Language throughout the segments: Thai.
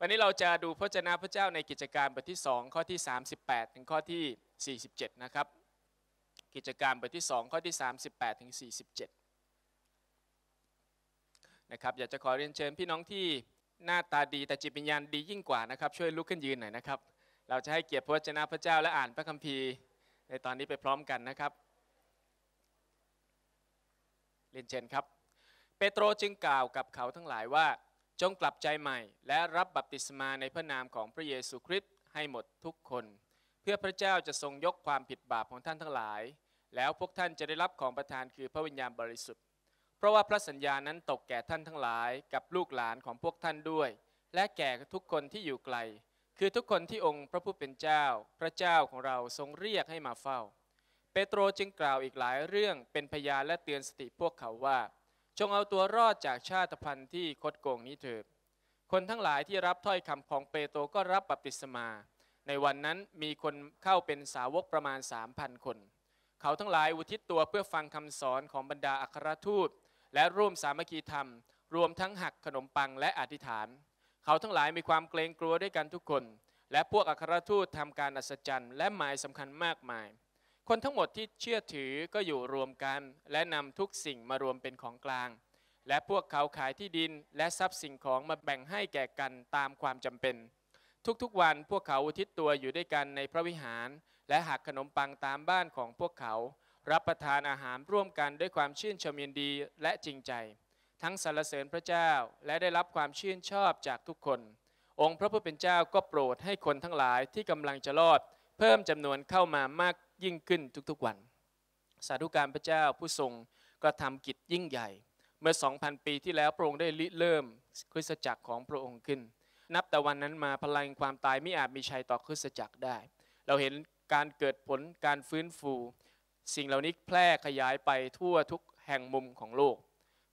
วันนี้เราจะดูพระวจนะพระเจ้าในกิจการบทที่2ข้อที่38ถึงข้อที่47นะครับกิจการบทที่2ข้อที่38ถึง47นะครับอยากจะขอเรียนเชิญพี่น้องที่หน้าตาดีแต่จิตวิญญาณดียิ่งกว่านะครับช่วยลุกขึ้นยืนหน่อยนะครับเราจะให้เกียรติพระวจนะพระเจ้าและอ่านพระคัมภีร์ในตอนนี้ไปพร้อมกันนะครับเรียนเชิญครับเปโตรจึงกล่าวกับเขาทั้งหลายว่าจงกลับใจใหม่และรับบัพติศมาในพระนามของพระเยซูคริสต์ให้หมดทุกคนเพื่อพระเจ้าจะทรงยกความผิดบาปของท่านทั้งหลายแล้วพวกท่านจะได้รับของประทานคือพระวิญญาณบริสุทธิ์เพราะว่าพระสัญญานั้นตกแก่ท่านทั้งหลายกับลูกหลานของพวกท่านด้วยและแก่ทุกคนที่อยู่ไกลคือทุกคนที่องค์พระผู้เป็นเจ้าพระเจ้าของเราทรงเรียกให้มาเฝ้าเปโตรจึงกล่าวอีกหลายเรื่องเป็นพยานและเตือนสติพวกเขาว่าจงเอาตัวรอดจากชาติพันธุ์ที่คดโกงนี้เถิดคนทั้งหลายที่รับถ้อยคำของเปโตรก็รับบัพติศมาในวันนั้นมีคนเข้าเป็นสาวกประมาณ 3,000 คนเขาทั้งหลายอุทิศตัวเพื่อฟังคำสอนของบรรดาอัครทูตและร่วมสามัคคีธรรมรวมทั้งหักขนมปังและอธิษฐานเขาทั้งหลายมีความเกรงกลัวด้วยกันทุกคนและพวกอัครทูตทำการอัศจรรย์และหมายสำคัญมากมายคนทั้งหมดที่เชื่อถือก็อยู่รวมกันและนำทุกสิ่งมารวมเป็นของกลางและพวกเขาขายที่ดินและทรัพย์สิ่งของมาแบ่งให้แก่กันตามความจำเป็นทุกๆวันพวกเขาอุทิศตัวอยู่ด้วยกันในพระวิหารและหักขนมปังตามบ้านของพวกเขารับประทานอาหารร่วมกันด้วยความชื่นชมยินดีและจริงใจทั้งสรรเสริญพระเจ้าและได้รับความชื่นชอบจากทุกคนองค์พระผู้เป็นเจ้าก็โปรดให้คนทั้งหลายที่กำลังจะรอดเพิ่มจำนวนเข้ามามากยิ่งขึ้นทุกๆวันสาธุการพระเจ้าผู้ทรงกระทำกิจยิ่งใหญ่เมื่อ 2,000 ปีที่แล้วพระองค์ได้ริเริ่มคริสตจักรของพระองค์ขึ้นนับแต่วันนั้นมาพลังความตายไม่อาจมีชัยต่อคริสตจักรได้เราเห็นการเกิดผลการฟื้นฟูสิ่งเหล่านี้แพร่ขยายไปทั่วทุกแห่งมุมของโลก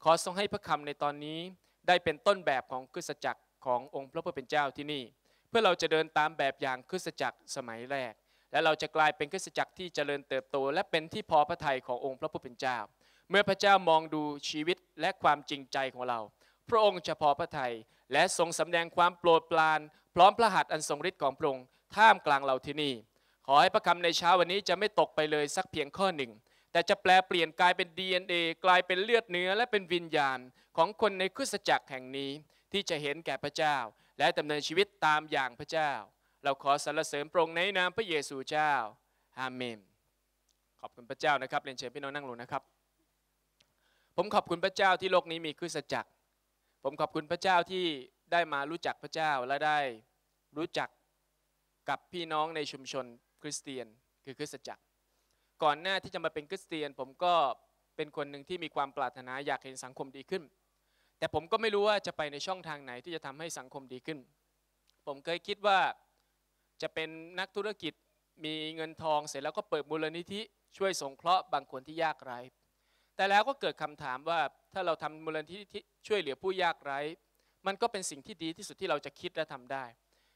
ขอทรงให้พระคำในตอนนี้ได้เป็นต้นแบบของคริสตจักรขององค์พระผู้เป็นเจ้าที่นี่เพื่อเราจะเดินตามแบบอย่างคริสตจักรสมัยแรกและเราจะกลายเป็นคริสตจักรที่เจริญเติบโตและเป็นที่พอพระทัยขององค์พระผู้เป็นเจ้าเมื่อพระเจ้ามองดูชีวิตและความจริงใจของเราพระองค์จะพอพระทัยและทรงสำแดงความโปรดปรานพร้อมพระหัตถ์อันทรงฤทธิ์ของพระองค์ท่ามกลางเราที่นี่ขอให้พระคำในเช้าวันนี้จะไม่ตกไปเลยสักเพียงข้อหนึ่งแต่จะแปลเปลี่ยนกลายเป็น DNA กลายเป็นเลือดเนื้อและเป็นวิญญาณของคนในคริสตจักรแห่งนี้ที่จะเห็นแก่พระเจ้าและดำเนินชีวิตตามอย่างพระเจ้าเราขอสรรเสริญพระองค์ในนามพระเยซูเจ้าอาเมนขอบคุณพระเจ้านะครับเรียนเชิญพี่น้องนั่งลงนะครับผมขอบคุณพระเจ้าที่โลกนี้มีคริสตจักรผมขอบคุณพระเจ้าที่ได้มารู้จักพระเจ้าและได้รู้จักกับพี่น้องในชุมชนคริสเตียนคือคริสตจักรก่อนหน้าที่จะมาเป็นคริสเตียนผมก็เป็นคนหนึ่งที่มีความปรารถนาอยากเห็นสังคมดีขึ้นแต่ผมก็ไม่รู้ว่าจะไปในช่องทางไหนที่จะทำให้สังคมดีขึ้นผมเคยคิดว่าจะเป็นนักธุรกิจมีเงินทองเสร็จแล้วก็เปิดมูลนิธิช่วยสงเคราะห์บางคนที่ยากไร้แต่แล้วก็เกิดคำถามว่าถ้าเราทำมูลนิธิช่วยเหลือผู้ยากไร้มันก็เป็นสิ่งที่ดีที่สุดที่เราจะคิดและทำได้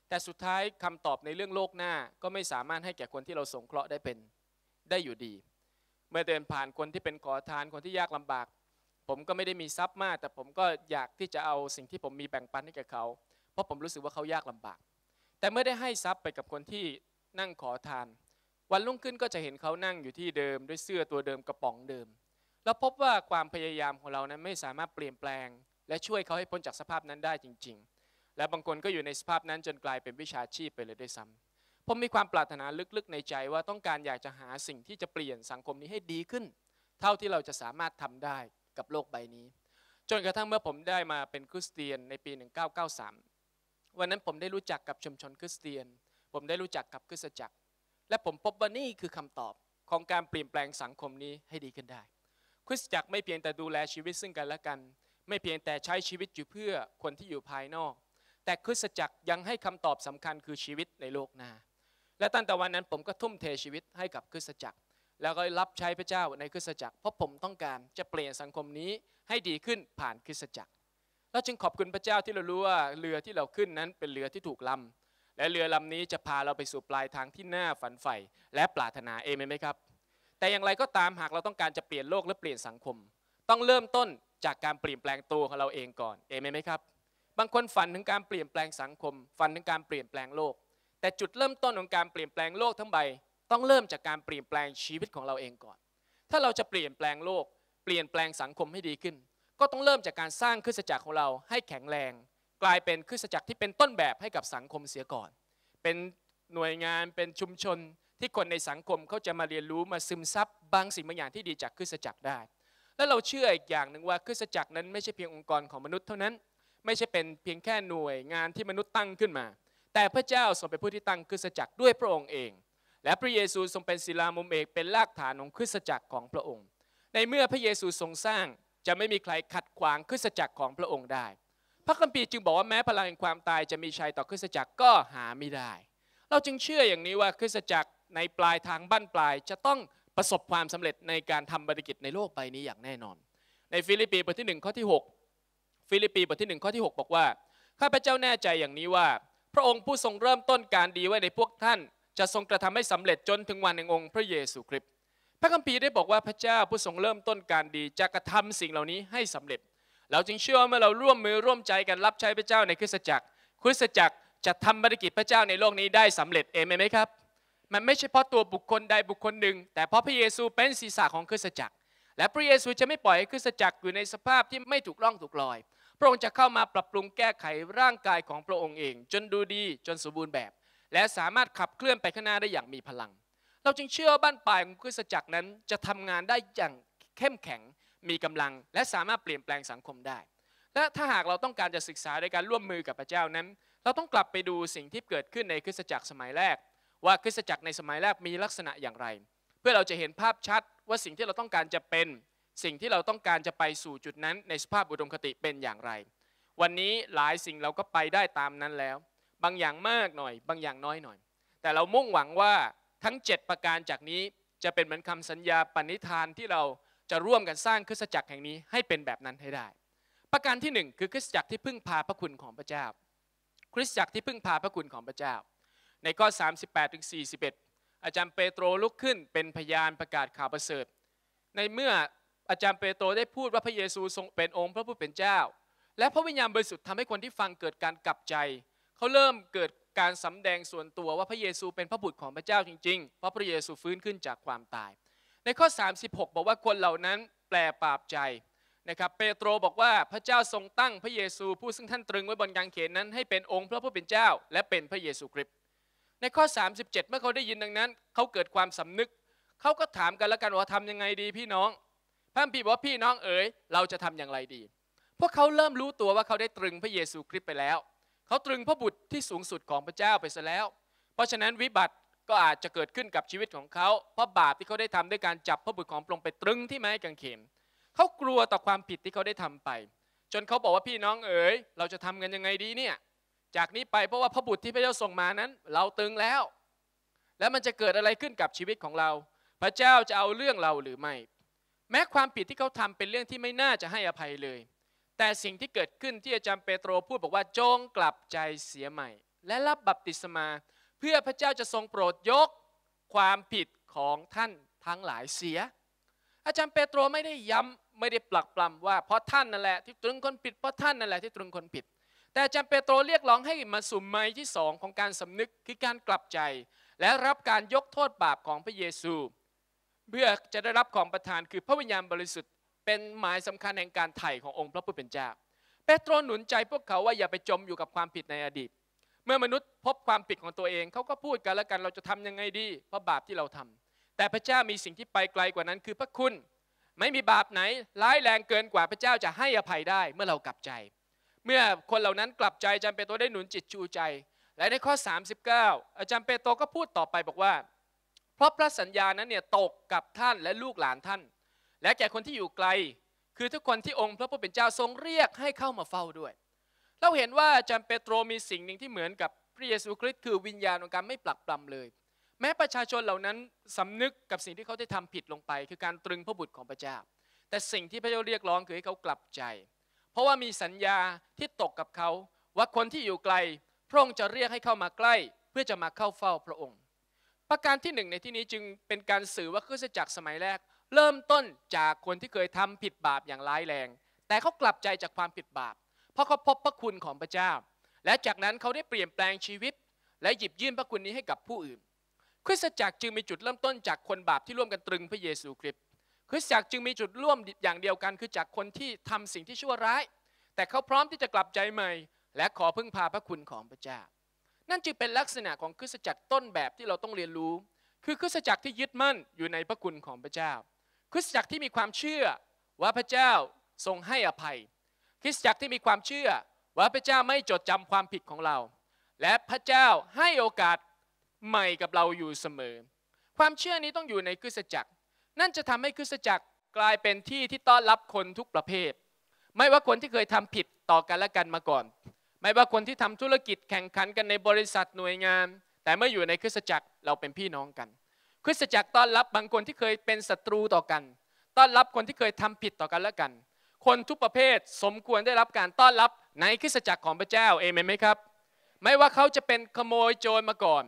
แต่สุดท้ายคำตอบในเรื่องโลกหน้าก็ไม่สามารถให้แก่คนที่เราสงเคราะห์ได้อยู่ดีเมื่อเดินผ่านคนที่เป็นขอทานคนที่ยากลำบากผมก็ไม่ได้มีทรัพย์มากแต่ผมก็อยากที่จะเอาสิ่งที่ผมมีแบ่งปันให้แก่เขาเพราะผมรู้สึกว่าเขายากลำบากแต่เมื่อได้ให้ทรัพย์ไปกับคนที่นั่งขอทานวันรุ่งขึ้นก็จะเห็นเขานั่งอยู่ที่เดิมด้วยเสื้อตัวเดิมกระป๋องเดิมแล้วพบว่าความพยายามของเรานั้นไม่สามารถเปลี่ยนแปลงและช่วยเขาให้พ้นจากสภาพนั้นได้จริงๆและบางคนก็อยู่ในสภาพนั้นจนกลายเป็นวิชาชีพไปเลยด้วยซ้ำผมมีความปรารถนาลึกๆในใจว่าต้องการอยากจะหาสิ่งที่จะเปลี่ยนสังคมนี้ให้ดีขึ้นเท่าที่เราจะสามารถทำได้กับโลกใบนี้จนกระทั่งเมื่อผมได้มาเป็นคริสเตียนในปี 1993วันนั้นผมได้รู้จักกับชุมชนคริสเตียนผมได้รู้จักกับคริสตจักรและผมพบว่านี่คือคำตอบของการเปลี่ยนแปลงสังคมนี้ให้ดีขึ้นได้คริสตจักรไม่เพียงแต่ดูแลชีวิตซึ่งกันและกันไม่เพียงแต่ใช้ชีวิตอยู่เพื่อคนที่อยู่ภายนอกแต่คริสตจักรยังให้คำตอบสำคัญคือชีวิตในโลกหน้าและตั้งแต่วันนั้นผมก็ทุ่มเทชีวิตให้กับคริสตจักรแล้วก็รับใช้พระเจ้าในคริสตจักรเพราะผมต้องการจะเปลี่ยนสังคมนี้ให้ดีขึ้นผ่านคริสตจักรเราจึงขอบคุณพระเจ้าที่เรารู้ว่าเรือที่เราขึ้นนั้นเป็นเรือที่ถูกลำและเรือลำนี้จะพาเราไปสู่ปลายทางที่น่าฝันใฝ่และปรารถนาเองไหมครับแต่อย่างไรก็ตามหากเราต้องการจะเปลี่ยนโลกและเปลี่ยนสังคมต้องเริ่มต้นจากการเปลี่ยนแปลงตัวของเราเองก่อนเองไหมครับ บางคนฝันถึงการเปลี่ยนแปลงสังคมฝันถึงการเปลี่ยนแปลงโลกแต่จุดเริ่มต้นของการเปลี่ยนแปลงโลกทั้งใบต้องเริ่มจากการเปลี่ยนแปลงชีวิตของเราเองก่อนถ้าเราจะเปลี่ยนแปลงโลกเปลี่ยนแปลงสังคมให้ดีขึ้นก็ต้องเริ่มจากการสร้างคริสตจักรของเราให้แข็งแรงกลายเป็นคริสตจักรที่เป็นต้นแบบให้กับสังคมเสียก่อนเป็นหน่วยงานเป็นชุมชนที่คนในสังคมเขาจะมาเรียนรู้มาซึมซับบางสิ่งบางอย่างที่ดีจากคริสตจักรได้และเราเชื่ออีกอย่างหนึ่งว่าคริสตจักรนั้นไม่ใช่เพียงองค์กรของมนุษย์เท่านั้นไม่ใช่เป็นเพียงแค่หน่วยงานที่มนุษย์ตั้งขึ้นมาแต่พระเจ้าทรงเป็นผู้ที่ตั้งคริสตจักรด้วยพระองค์เองและพระเยซูทรงเป็นศิลามุมเอกเป็นรากฐานของคริสตจักรของพระองค์ในเมื่อพระเยซูทรงสร้างจะไม่มีใครขัดขวางคริสตจักรของพระองค์ได้พระคัมภีร์จึงบอกว่าแม้พลังแห่งความตายจะมีชัยต่อคริสตจักรก็หาไม่ได้เราจึงเชื่ออย่างนี้ว่าคริสตจักรในปลายทางบั้นปลายจะต้องประสบความสำเร็จในการทำธุรกิจในโลกใบนี้อย่างแน่นอนในฟิลิปปีบทที่1ข้อที่6ฟิลิปปีบทที่1ข้อที่6บอกว่าข้าพเจ้าแน่ใจอย่างนี้ว่าพระองค์ผู้ทรงเริ่มต้นการดีไว้ในพวกท่านจะทรงกระทำให้สำเร็จจนถึงวันแห่งองค์พระเยซูคริสต์พระคัมภีร์ได้บอกว่าพระเจ้าผู้ทรงเริ่มต้นการดีจะกระทำสิ่งเหล่านี้ให้สำเร็จเราจึงเชื่อว่าเมื่อเราร่วมมือร่วมใจกันรับใช้พระเจ้าในคริสตจักรคริสตจักรจะทำธุรกิจพระเจ้าในโลกนี้ได้สำเร็จเอเมนไหมครับมันไม่ใช่เพราะตัวบุคคลใดบุคคลหนึ่งแต่เพราะพระเยซูเป็นศีรษะของคริสตจักรและพระเยซูจะไม่ปล่อยให้คริสตจักรอยู่ในสภาพที่ไม่ถูกล่องถูกลอยพระองค์จะเข้ามาปรับปรุงแก้ไขร่างกายของพระองค์เองจนดูดีจนสมบูรณ์แบบและสามารถขับเคลื่อนไปข้างหน้าได้อย่างมีพลังเราจึงเชื่อว่าบ้านปลายของคริสตจักรนั้นจะทำงานได้อย่างเข้มแข็งมีกำลังและสามารถเปลี่ยนแปลงสังคมได้และถ้าหากเราต้องการจะศึกษาในการร่วมมือกับพระเจ้านั้นเราต้องกลับไปดูสิ่งที่เกิดขึ้นในคริสตจักรสมัยแรกว่าคริสตจักรในสมัยแรกมีลักษณะอย่างไรเพื่อเราจะเห็นภาพชัดว่าสิ่งที่เราต้องการจะเป็นสิ่งที่เราต้องการจะไปสู่จุดนั้นในสภาพอุดมคติเป็นอย่างไรวันนี้หลายสิ่งเราก็ไปได้ตามนั้นแล้วบางอย่างมากหน่อยบางอย่างน้อยหน่อยแต่เรามุ่งหวังว่าทั้ง7ประการจากนี้จะเป็นเหมือนคำสัญญาปณิธานที่เราจะร่วมกันสร้างคริสตจักรแห่งนี้ให้เป็นแบบนั้นให้ได้ประการที่1คือคริสตจักรที่พึ่งพาพระคุณของพระเจ้าคริสตจักรที่พึ่งพาพระคุณของพระเจ้าในข้อ 38-41 อาจารย์เปโตรลุกขึ้นเป็นพยานประกาศข่าวประเสริฐในเมื่ออาจารย์เปโตรได้พูดว่าพระเยซูทรงเป็นองค์พระผู้เป็นเจ้าและพระวิญญาณบริสุทธิ์ทำให้คนที่ฟังเกิดการกลับใจเขาเริ่มเกิดการสำแดงส่วนตัวว่าพระเยซูเป็นพระบุตรของพระเจ้าจริงๆเพราะพระเยซูฟื้นขึ้นจากความตายในข้อ 36 บอกว่าคนเหล่านั้นแปลปราบใจนะครับเปโตรบอกว่าพระเจ้าทรงตั้งพระเยซูผู้ซึ่งท่านตรึงไว้บนกางเขนนั้นให้เป็นองค์พระผู้เป็นเจ้าและเป็นพระเยซูคริสต์ในข้อ 37 เมื่อเขาได้ยินดังนั้นเขาเกิดความสำนึกเขาก็ถามกันแล้วกันว่าทำยังไงดีพี่น้องพระคัมภีร์บอกว่าพี่น้องเอ๋ยเราจะทำอย่างไรดีพวกเขาเริ่มรู้ตัวว่าเขาได้ตรึงพระเยซูคริสต์ไปแล้วเขาตรึงพระบุตรที่สูงสุดของพระเจ้าไปซะแล้วเพราะฉะนั้นวิบัติก็อาจจะเกิดขึ้นกับชีวิตของเขาเพราะบาปที่เขาได้ทำด้วยการจับพระบุตรของพระองค์ไปตรึงที่ไม้กางเขนเขากลัวต่อความผิดที่เขาได้ทำไปจนเขาบอกว่าพี่น้องเอ๋ยเราจะทำกันยังไงดีเนี่ยจากนี้ไปเพราะว่าพระบุตรที่พระเจ้าส่งมานั้นเราตรึงแล้วและมันจะเกิดอะไรขึ้นกับชีวิตของเราพระเจ้าจะเอาเรื่องเราหรือไม่แม้ความผิดที่เขาทำเป็นเรื่องที่ไม่น่าจะให้อภัยเลยแต่สิ่งที่เกิดขึ้นที่อาจารย์เปโตรพูดบอกว่าจงกลับใจเสียใหม่และรับบัพติศมาเพื่อพระเจ้าจะทรงโปรดยกความผิดของท่านทั้งหลายเสียอาจารย์เปโตรไม่ได้ย้ำไม่ได้ปลักปลำว่าเพราะท่านนั่นแหละที่ตรึงคนผิดเพราะท่านนั่นแหละที่ตรึงคนผิดแต่อาจารย์เปโตรเรียกร้องให้มาสู่ไม้ที่2ของการสำนึกคือการกลับใจและรับการยกโทษบาปของพระเยซูเพื่อจะได้รับของประทานคือพระวิญญาณบริสุทธิ์เป็นหมายสำคัญแห่งการไถ่ขององค์พระผู้เป็นเจ้าเปโตรหนุนใจพวกเขาว่าอย่าไปจมอยู่กับความผิดในอดีตเมื่อมนุษย์พบความผิดของตัวเองเขาก็พูดกันแล้วกันเราจะทำยังไงดีเพราะบาปที่เราทำแต่พระเจ้ามีสิ่งที่ไปไกลกว่านั้นคือพระคุณไม่มีบาปไหนร้ายแรงเกินกว่าพระเจ้าจะให้อภัยได้เมื่อเรากลับใจเมื่อคนเหล่านั้นกลับใจอาจารย์เปโตรได้หนุนจิตชูใจและในข้อ39อาจารย์เปโตรก็พูดต่อไปบอกว่าเพราะพระสัญญานั้นเนี่ยตกกับท่านและลูกหลานท่านและแก่คนที่อยู่ไกลคือทุกคนที่องค์พระผู้เป็นเจ้าทรงเรียกให้เข้ามาเฝ้าด้วยเราเห็นว่าอาจารย์เปโตรมีสิ่งหนึ่งที่เหมือนกับพระเยซูคริสต์คือวิญญาณของการไม่ปลักปลำเลยแม้ประชาชนเหล่านั้นสำนึกกับสิ่งที่เขาได้ทำผิดลงไปคือการตรึงพระบุตรของพระเจ้าแต่สิ่งที่พระเจ้าเรียกร้องคือให้เขากลับใจเพราะว่ามีสัญญาที่ตกกับเขาว่าคนที่อยู่ไกลพระองค์จะเรียกให้เข้ามาใกล้เพื่อจะมาเข้าเฝ้าพระองค์ประการที่1ในที่นี้จึงเป็นการสื่อว่าคริสตจักรสมัยแรกเริ่มต้นจากคนที่เคยทำผิดบาปอย่างร้ายแรงแต่เขากลับใจจากความผิดบาปพ ราะเขาพบพระคุณของพระเจ้าและจากนั้นเขาได้เปลี่ยนแปลงชีวิตและหยิบยื่นพระคุณนี้ให้กับผู้อื่นคริสตจักรจึงมีจุดเริ่มต้นจากคนบาปที่ร่วมกันตรึงพระเยซูคริสต์คริสตจักรจึงมีจุดร่วมอย่างเดียวกันคือจากคนที่ทำสิ่งที่ชั่วร้ายแต่เขาพร้อมที่จะกลับใจใหม่และขอพึ่งพาพระคุณของพระเจ้านั่นจึงเป็นลักษณะของคริสตจักรต้นแบบที่เราต้องเรียนรู้คือคริสตจักรที่ยึดมั่นอยู่ในพระคุณของพระเจ้าคริสตจักรที่มีความเชื่อว่าพระเจ้าทรงให้อภัยคริสตจักรที่มีความเชื่อว่าพระเจ้าไม่จดจำความผิดของเราและพระเจ้าให้โอกาสใหม่กับเราอยู่เสมอความเชื่อนี้ต้องอยู่ในคริสตจักรนั่นจะทำให้คริสตจักรกลายเป็นที่ที่ต้อนรับคนทุกประเภทไม่ว่าคนที่เคยทำผิดต่อกันและกันมาก่อนไม่ว่าคนที่ทำธุรกิจแข่งขันกันในบริษัทหน่วยงานแต่เมื่ออยู่ในคริสตจักรเราเป็นพี่น้องกันคริสตจักรต้อนรับบางคนที่เคยเป็นศัตรูต่อกันต้อนรับคนที่เคยทำผิดต่อกันและกันคนทุกประเภทสมควรได้รับการต้อนรับในคริสตจักรของพระเจ้าเอเมนไหมครับไม่ว่าเขาจะเป็นขโมยโจรมาก่อน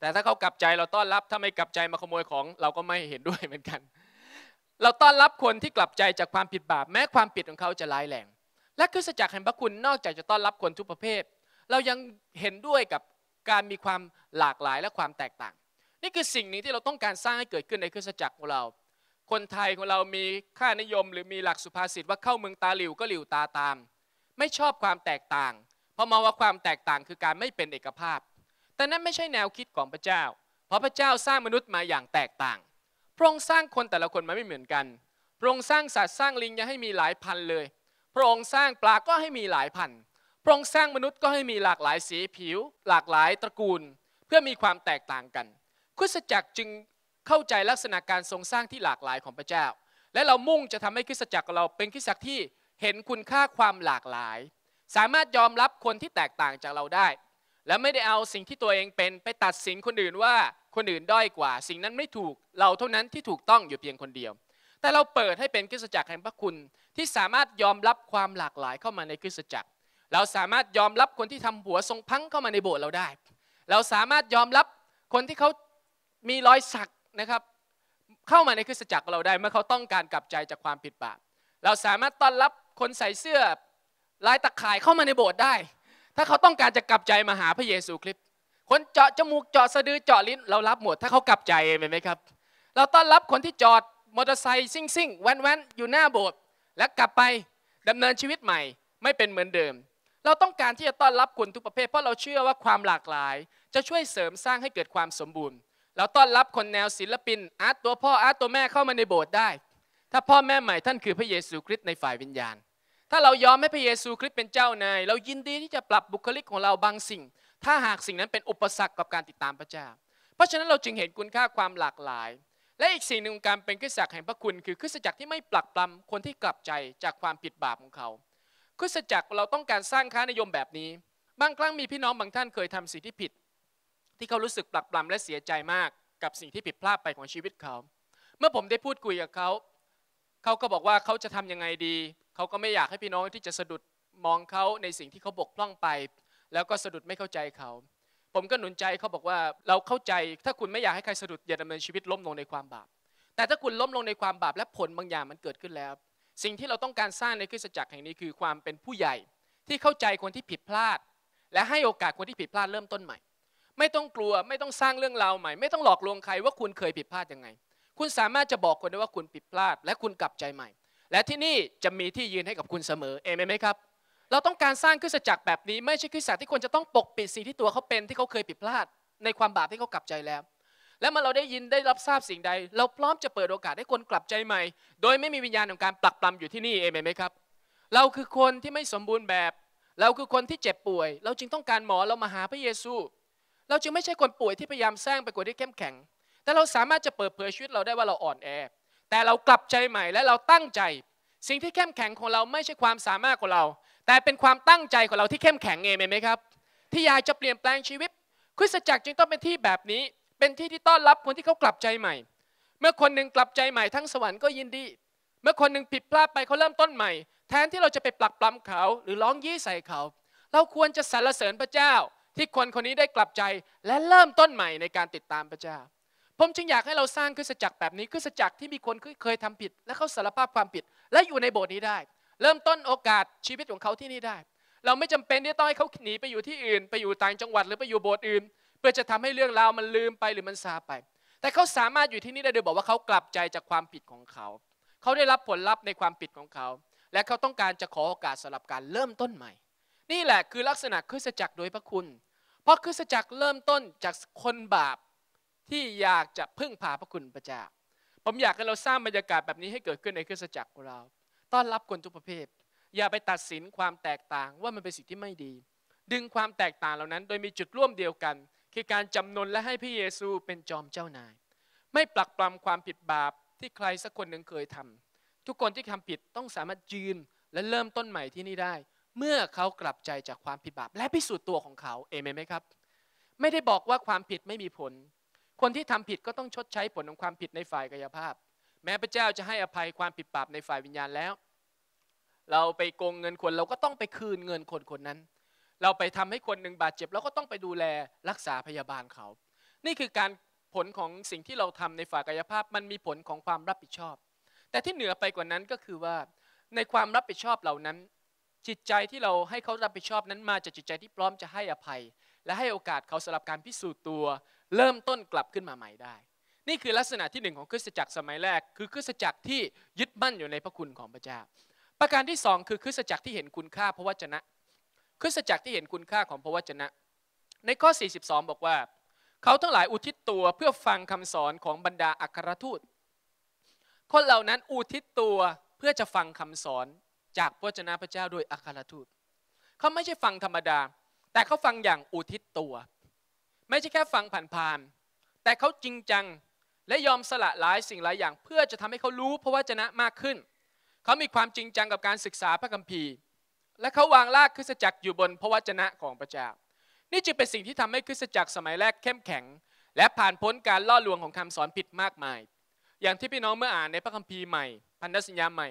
แต่ถ้าเขากลับใจเราต้อนรับถ้าไม่กลับใจมาขโมยของเราก็ไม่เห็นด้วยเหมือนกันเราต้อนรับคนที่กลับใจจากความผิดบาปแม้ความผิดของเขาจะร้ายแรงและคริสตจักรแห่งพระคุณนอกจากจะต้อนรับคนทุกประเภทเรายังเห็นด้วยกับการมีความหลากหลายและความแตกต่างนี่คือสิ่งหนึ่งที่เราต้องการสร้างให้เกิดขึ้นในคริสตจักรของเราคนไทยของเรามีค่านิยมหรือมีหลักสุภาษิตว่าเข้าเมืองตาหลิวก็หลิวตาตามไม่ชอบความแตกต่างเพราะมองว่าความแตกต่างคือการไม่เป็นเอกภาพแต่นั้นไม่ใช่แนวคิดของพระเจ้าเพราะพระเจ้าสร้างมนุษย์มาอย่างแตกต่างพระองค์สร้างคนแต่ละคนมาไม่เหมือนกันพระองค์สร้างสัตว์สร้างลิงให้มีหลายพันเลยพระองค์สร้างปลาก็ให้มีหลายพันพระองค์สร้างมนุษย์ก็ให้มีหลากหลายสีผิวหลากหลายตระกูลเพื่อมีความแตกต่างกันคริสตจักรจึงเข้าใจลักษณะการทรงสร้างที่หลากหลายของพระเจ้าและเรามุ่งจะทำให้คริสตจักรของเราเป็นคริสตจักรที่เห็นคุณค่าความหลากหลายสามารถยอมรับคนที่แตกต่างจากเราได้และไม่ได้เอาสิ่งที่ตัวเองเป็นไปตัดสินคนอื่นว่าคนอื่นด้อยกว่าสิ่งนั้นไม่ถูกเราเท่านั้นที่ถูกต้องอยู่เพียงคนเดียวแต่เราเปิดให้เป็นคริสตจักรแห่งพระคุณที่สามารถยอมรับความหลากหลายเข้ามาในคริสตจักรเราสามารถยอมรับคนที่ทำหัวทรงพังเข้ามาในโบสถ์เราได้เราสามารถยอมรับคนที่เขามีรอยสักนะครับเข้ามาในคริสตจักรเราได้เมื่อเขาต้องการกลับใจจากความผิดบาปเราสามารถต้อนรับคนใส่เสื้อลายตะข่ายเข้ามาในโบสถ์ได้ถ้าเขาต้องการจะกลับใจมาหาพระเยซูคริสต์คนเจาะจมูกเจาะสะดือเจาะลิ้นเรารับหมดถ้าเขากลับใจเองไหมครับเราต้อนรับคนที่จอดมอเตอร์ไซค์ซิ่งซิ่งแว้นๆอยู่หน้าโบสถ์และกลับไปดำเนินชีวิตใหม่ไม่เป็นเหมือนเดิมเราต้องการที่จะต้อนรับคนทุกประเภทเพราะเราเชื่อว่าความหลากหลายจะช่วยเสริมสร้างให้เกิดความสมบูรณ์เราต้อนรับคนแนวศิลปินอาร์ตตัวพ่ออาร์ตตัวแม่เข้ามาในโบสถ์ได้ถ้าพ่อแม่ใหม่ท่านคือพระเยซูคริสต์ในฝ่ายวิญญาณถ้าเรายอมให้พระเยซูคริสต์เป็นเจ้านายเรายินดีที่จะปรับบุคลิกของเราบางสิ่งถ้าหากสิ่งนั้นเป็นอุปสรรคกับการติดตามพระเจ้าเพราะฉะนั้นเราจึงเห็นคุณค่าความหลากหลายและอีกสิ่งหนึ่งของการเป็นคริสตจักรแห่งพระคุณคือคริสตจักรที่ไม่ปลักปลำคนที่กลับใจจากความผิดบาปของเขาคริสตจักรเราต้องการสร้างค่านิยมแบบนี้บางครั้งมีพี่น้องบางท่านเคยทำสิ่งที่ผิดที่เขารู้สึกปลักปลำและเสียใจมากกับสิ่งที่ผิดพลาดไปของชีวิตเขาเมื่อผมได้พูดคุยกับเขาเขาก็บอกว่าเขาจะทํำยังไงดีเขาก็ไม่อยากให้พี่น้องที่จะสะดุดมองเขาในสิ่งที่เขาบกพร่องไปแล้วก็สะดุดไม่เข้าใจเขาผมก็หนุนใจเขาบอกว่าเราเข้าใจถ้าคุณไม่อยากให้ใครสะดุดอย่าดำเนินชีวิตล้มลงในความบาปแต่ถ้าคุณล้มลงในความบาปและผลบางอย่างมันเกิดขึ้นแล้วสิ่งที่เราต้องการสร้างในคริสตจักรแห่งนี้คือความเป็นผู้ใหญ่ที่เข้าใจคนที่ผิดพลาดและให้โอกาสคนที่ผิดพลาดเริ่มต้นใหม่ไม่ต้องกลัวไม่ต้องสร้างเรื่องราวใหม่ไม่ต้องหลอกลวงใครว่าคุณเคยผิดพลาดยังไงคุณสามารถจะบอกคนได้ว่าคุณผิดพลาดและคุณกลับใจใหม่และที่นี่จะมีที่ยืนให้กับคุณเสมอเอเมนไหมครับเราต้องการสร้างคริสตจักรแบบนี้ไม่ใช่คริสตจักรที่คนจะต้องปกปิดสิ่งที่ตัวเขาเป็นที่เขาเคยผิดพลาดในความบาปที่เขากลับใจแล้วและเมื่อเราได้ยินได้รับทราบสิ่งใดเราพร้อมจะเปิดโอกาสให้คนกลับใจใหม่โดยไม่มีวิญญาณของการปลักปลำอยู่ที่นี่เอเมนไหมครับเราคือคนที่ไม่สมบูรณ์แบบเราคือคนที่เจ็บป่วยเราจึงต้องการหมอเรามาหาพระเยซูเราจึงไม่ใช่คนป่วยที่พยายามสร้างไปกว่าที่เข้มแข็งแต่เราสามารถจะเปิดเผยชีวิตเราได้ว่าเราอ่อนแอแต่เรากลับใจใหม่และเราตั้งใจสิ่งที่เข้มแข็งของเราไม่ใช่ความสามารถของเราแต่เป็นความตั้งใจของเราที่เข้มแข็งเองไหมครับที่อยากจะเปลี่ยนแปลงชีวิตคริสตจักรจึงต้องเป็นที่แบบนี้เป็นที่ที่ต้อนรับคนที่เขากลับใจใหม่เมื่อคนหนึ่งกลับใจใหม่ทั้งสวรรค์ก็ยินดีเมื่อคนหนึ่งผิดพลาดไปเขาเริ่มต้นใหม่แทนที่เราจะไปปลักปลำเขาหรือร้องยี่ใส่เขาเราควรจะสรรเสริญพระเจ้าที่คนคนนี้ได้กลับใจและเริ่มต้นใหม่ในการติดตามพระเจ้าผมจึงอยากให้เราสร้างคริสตจักรแบบนี้คริสตจักรที่มีคนเคยทำผิดและเขาสารภาพความผิดและอยู่ในโบสถ์นี้ได้ เริ่มต้นโอกาสชีวิตของเขาที่นี่ได้เราไม่จำเป็นที่ต้องให้เขาหนีไปอยู่ที่อื่นไปอยู่ต่างจังหวัดหรือไปอยู่โบสถ์อื่นเพื่อจะทำให้เรื่องราวมันลืมไปหรือมันซาไปแต่เขาสามารถอยู่ที่นี่ได้โดยบอกว่าเขากลับใจจากความผิดของเขาเขาได้รับผลลัพธ์ในความผิดของเขาและเขาต้องการจะขอโอกาสสำหรับการเริ่มต้นใหม่นี่แหละคือลักษณะคริสตจักรโดยพระคุณเพราะคริสตจักรเริ่มต้นจากคนบาปที่อยากจะพึ่งพาพระคุณพระเจ้าผมอยากให้เราสร้างบรรยากาศแบบนี้ให้เกิดขึ้นในคริสตจักรของเราต้อนรับคนทุกประเภทอย่าไปตัดสินความแตกต่างว่ามันเป็นสิ่งที่ไม่ดีดึงความแตกต่างเหล่านั้นโดยมีจุดร่วมเดียวกันคือการจำนนและให้พระเยซูเป็นจอมเจ้านายไม่ปลักปลำความผิดบาปที่ใครสักคนหนึ่งเคยทำทุกคนที่ทำผิดต้องสามารถยืนและเริ่มต้นใหม่ที่นี่ได้เมื่อเขากลับใจจากความผิดบาปและพิสูจน์ตัวของเขาเอเมนไหมครับไม่ได้บอกว่าความผิดไม่มีผลคนที่ทำผิดก็ต้องชดใช้ผลของความผิดในฝ่ายกายภาพแม้พระเจ้าจะให้อภัยความผิดบาปในฝ่ายวิญญาณแล้วเราไปโกงเงินคนเราก็ต้องไปคืนเงินคนคนนั้นเราไปทำให้คนหนึ่งบาดเจ็บเราก็ต้องไปดูแลรักษาพยาบาลเขานี่คือการผลของสิ่งที่เราทำในฝ่ายกายภาพมันมีผลของความรับผิดชอบแต่ที่เหนือไปกว่านั้นก็คือว่าในความรับผิดชอบเหล่านั้นจิตใจที่เราให้เขารับผิดชอบนั้นมาจากจิตใจที่พร้อมจะให้อภัยและให้โอกาสเขาสำหรับการพิสูจน์ตัวเริ่มต้นกลับขึ้นมาใหม่ได้นี่คือลักษณะที่หนึ่งของคริสตจักรสมัยแรกคือคริสตจักรที่ยึดมั่นอยู่ในพระคุณของพระเจ้าประการที่สองคือคริสตจักรที่เห็นคุณค่าพระวจนะคริสตจักรที่เห็นคุณค่าของพระวจนะในข้อ42บอกว่าเขาทั้งหลายอุทิศตัวเพื่อฟังคำสอนของบรรดาอัครทูตคนเหล่านั้นอุทิศตัวเพื่อจะฟังคำสอนจากพระวจนะพระเจ้าโดยอัครทูตเขาไม่ใช่ฟังธรรมดาแต่เขาฟังอย่างอุทิศตัวไม่ใช่แค่ฟังผ่านๆแต่เขาจริงจังและยอมสละหลายสิ่งหลายอย่างเพื่อจะทำให้เขารู้พระวจนะมากขึ้นเขามีความจริงจังกับการศึกษาพระคัมภีร์และเขาวางรากคริสตจักรอยู่บนพระวจนะของพระเจ้านี่จึงเป็นสิ่งที่ทำให้คริสตจักรสมัยแรกเข้มแข็งและผ่านพ้นการล่อลวงของคำสอนผิดมากมายอย่างที่พี่น้องเมื่ออ่านในพระคัมภีร์ใหม่พันธสัญญาใหม่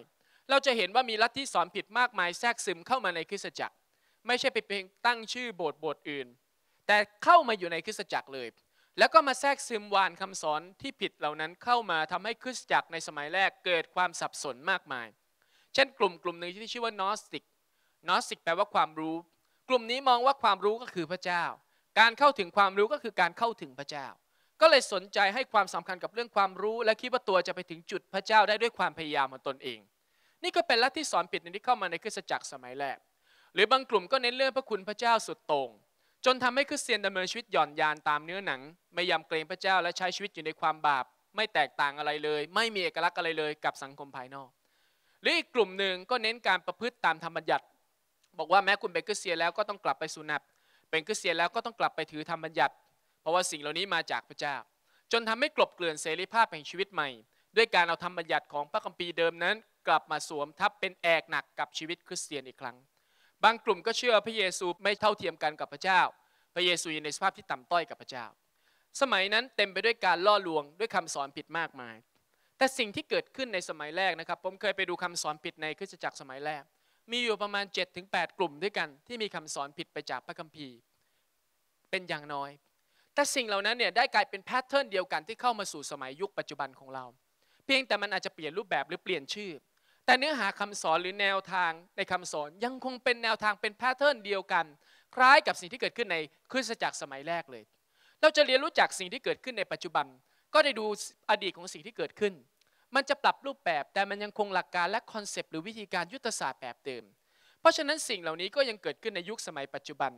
เราจะเห็นว่ามีลัทธิสอนผิดมากมายแทรกซึมเข้ามาในคริสตจักรไม่ใช่ไปเพียงตั้งชื่อโบสถ์อื่นแต่เข้ามาอยู่ในคริสตจักรเลยแล้วก็มาแทรกซึมวานคำสอนที่ผิดเหล่านั้นเข้ามาทำให้คริสตจักรในสมัยแรกเกิดความสับสนมากมายเช่นกลุ่มหนึ่งที่ชื่อว่านอสติกแปลว่าความรู้กลุ่มนี้มองว่าความรู้ก็คือพระเจ้าการเข้าถึงความรู้ก็คือการเข้าถึงพระเจ้าก็เลยสนใจให้ความสำคัญกับเรื่องความรู้และคิดว่าตัวจะไปถึงจุดพระเจ้าได้ด้วยความพยายามของตนเองนี่ก็เป็นลัทธิสอนผิดที่เข้ามาในคริสตจักรสมัยแรกหรือบางกลุ่มก็เน้นเรื่องพระคุณพระเจ้าสุดโต่งจนทำให้คริสเตียนดำเนินชีวิตหย่อนยานตามเนื้อหนังไม่ยำเกรงพระเจ้าและใช้ชีวิตอยู่ในความบาปไม่แตกต่างอะไรเลยไม่มีเอกลักษณ์อะไรเลยกับสังคมภายนอกหรืออีกกลุ่มหนึ่งก็เน้นการประพฤติตามธรรมบัญญัติบอกว่าแม้คุณเป็นคริสเตียนแล้วก็ต้องกลับไปสุนัตเป็นคริสเตียนแล้วก็ต้องกลับไปถือธรรมบัญญัติเพราะว่าสิ่งเหล่านี้มาจากพระเจ้าจนทำให้กลบเกลื่อนเสรีภาพแห่งชีวิตใหม่ด้วยการเอาธรรมบัญญัติของพระคัมภีร์เดิมนั้นกลับมาสวมทับเป็นแอกหนักกับชีวิตคริสเตียนอีกครั้งบางกลุ่มก็เชื่อพระเยซูไม่เท่าเทียมกันกับพระเจ้าพระเยซูอยู่ในสภาพที่ต่ำต้อยกับพระเจ้าสมัยนั้นเต็มไปด้วยการล่อลวงด้วยคำสอนผิดมากมายแต่สิ่งที่เกิดขึ้นในสมัยแรกนะครับผมเคยไปดูคำสอนผิดในคริสตจักรสมัยแรกมีอยู่ประมาณ 7-8 กลุ่มด้วยกันที่มีคำสอนผิดไปจากพระคัมภีร์เป็นอย่างน้อยแต่สิ่งเหล่านั้นเนี่ยได้กลายเป็นแพทเทิร์นเดียวกันที่เข้ามาสู่สมัยยุคปัจจุบันของเราเพียงแต่มันอาจจะเปลี่ยนรูปแบบหรือเปลี่ยนชื่อแต่เนื้อหาคำสอนหรือแนวทางในคำสอนยังคงเป็นแนวทางเป็นแพทเทิร์นเดียวกันคล้ายกับสิ่งที่เกิดขึ้นในคริสตจักรสมัยแรกเลยเราจะเรียนรู้จากสิ่งที่เกิดขึ้นในปัจจุบันก็ได้ดูอดีตของสิ่งที่เกิดขึ้นมันจะปรับรูปแบบแต่มันยังคงหลักการและคอนเซปต์หรือวิธีการยุทธศาสตร์แบบเดิมเพราะฉะนั้นสิ่งเหล่านี้ก็ยังเกิดขึ้นในยุคสมัยปัจจุบัน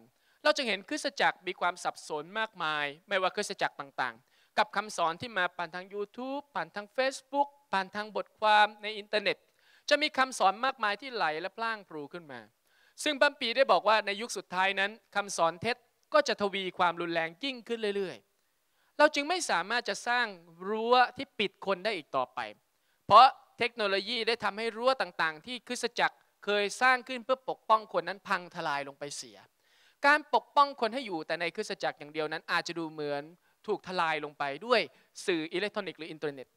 เราจะเห็นคริสตจักรมีความสับสนมากมายไม่ว่าคริสตจักรต่างๆกับคำสอนที่มาผ่านทาง YouTube ผ่านทาง Facebook ผ่านทางบทความในอินเทอร์เน็ตจะมีคำสอนมากมายที่ไหลและพล่างพลูขึ้นมาซึ่งบัมปีได้บอกว่าในยุคสุดท้ายนั้นคำสอนเท็จก็จะทวีความรุนแรงยิ่งขึ้นเรื่อยๆเราจึงไม่สามารถจะสร้างรั้วที่ปิดคนได้อีกต่อไปเพราะเทคโนโลยีได้ทำให้รั้วต่างๆที่คริสตจักรเคยสร้างขึ้นเพื่อปกป้องคนนั้นพังทลายลงไปเสียการปกป้องคนให้อยู่แต่ในคริสตจักรอย่างเดียวนั้นอาจจะดูเหมือนถูกทลายลงไปด้วยสื่ออิเล็กทรอนิกส์หรืออินเทอร์เน็ต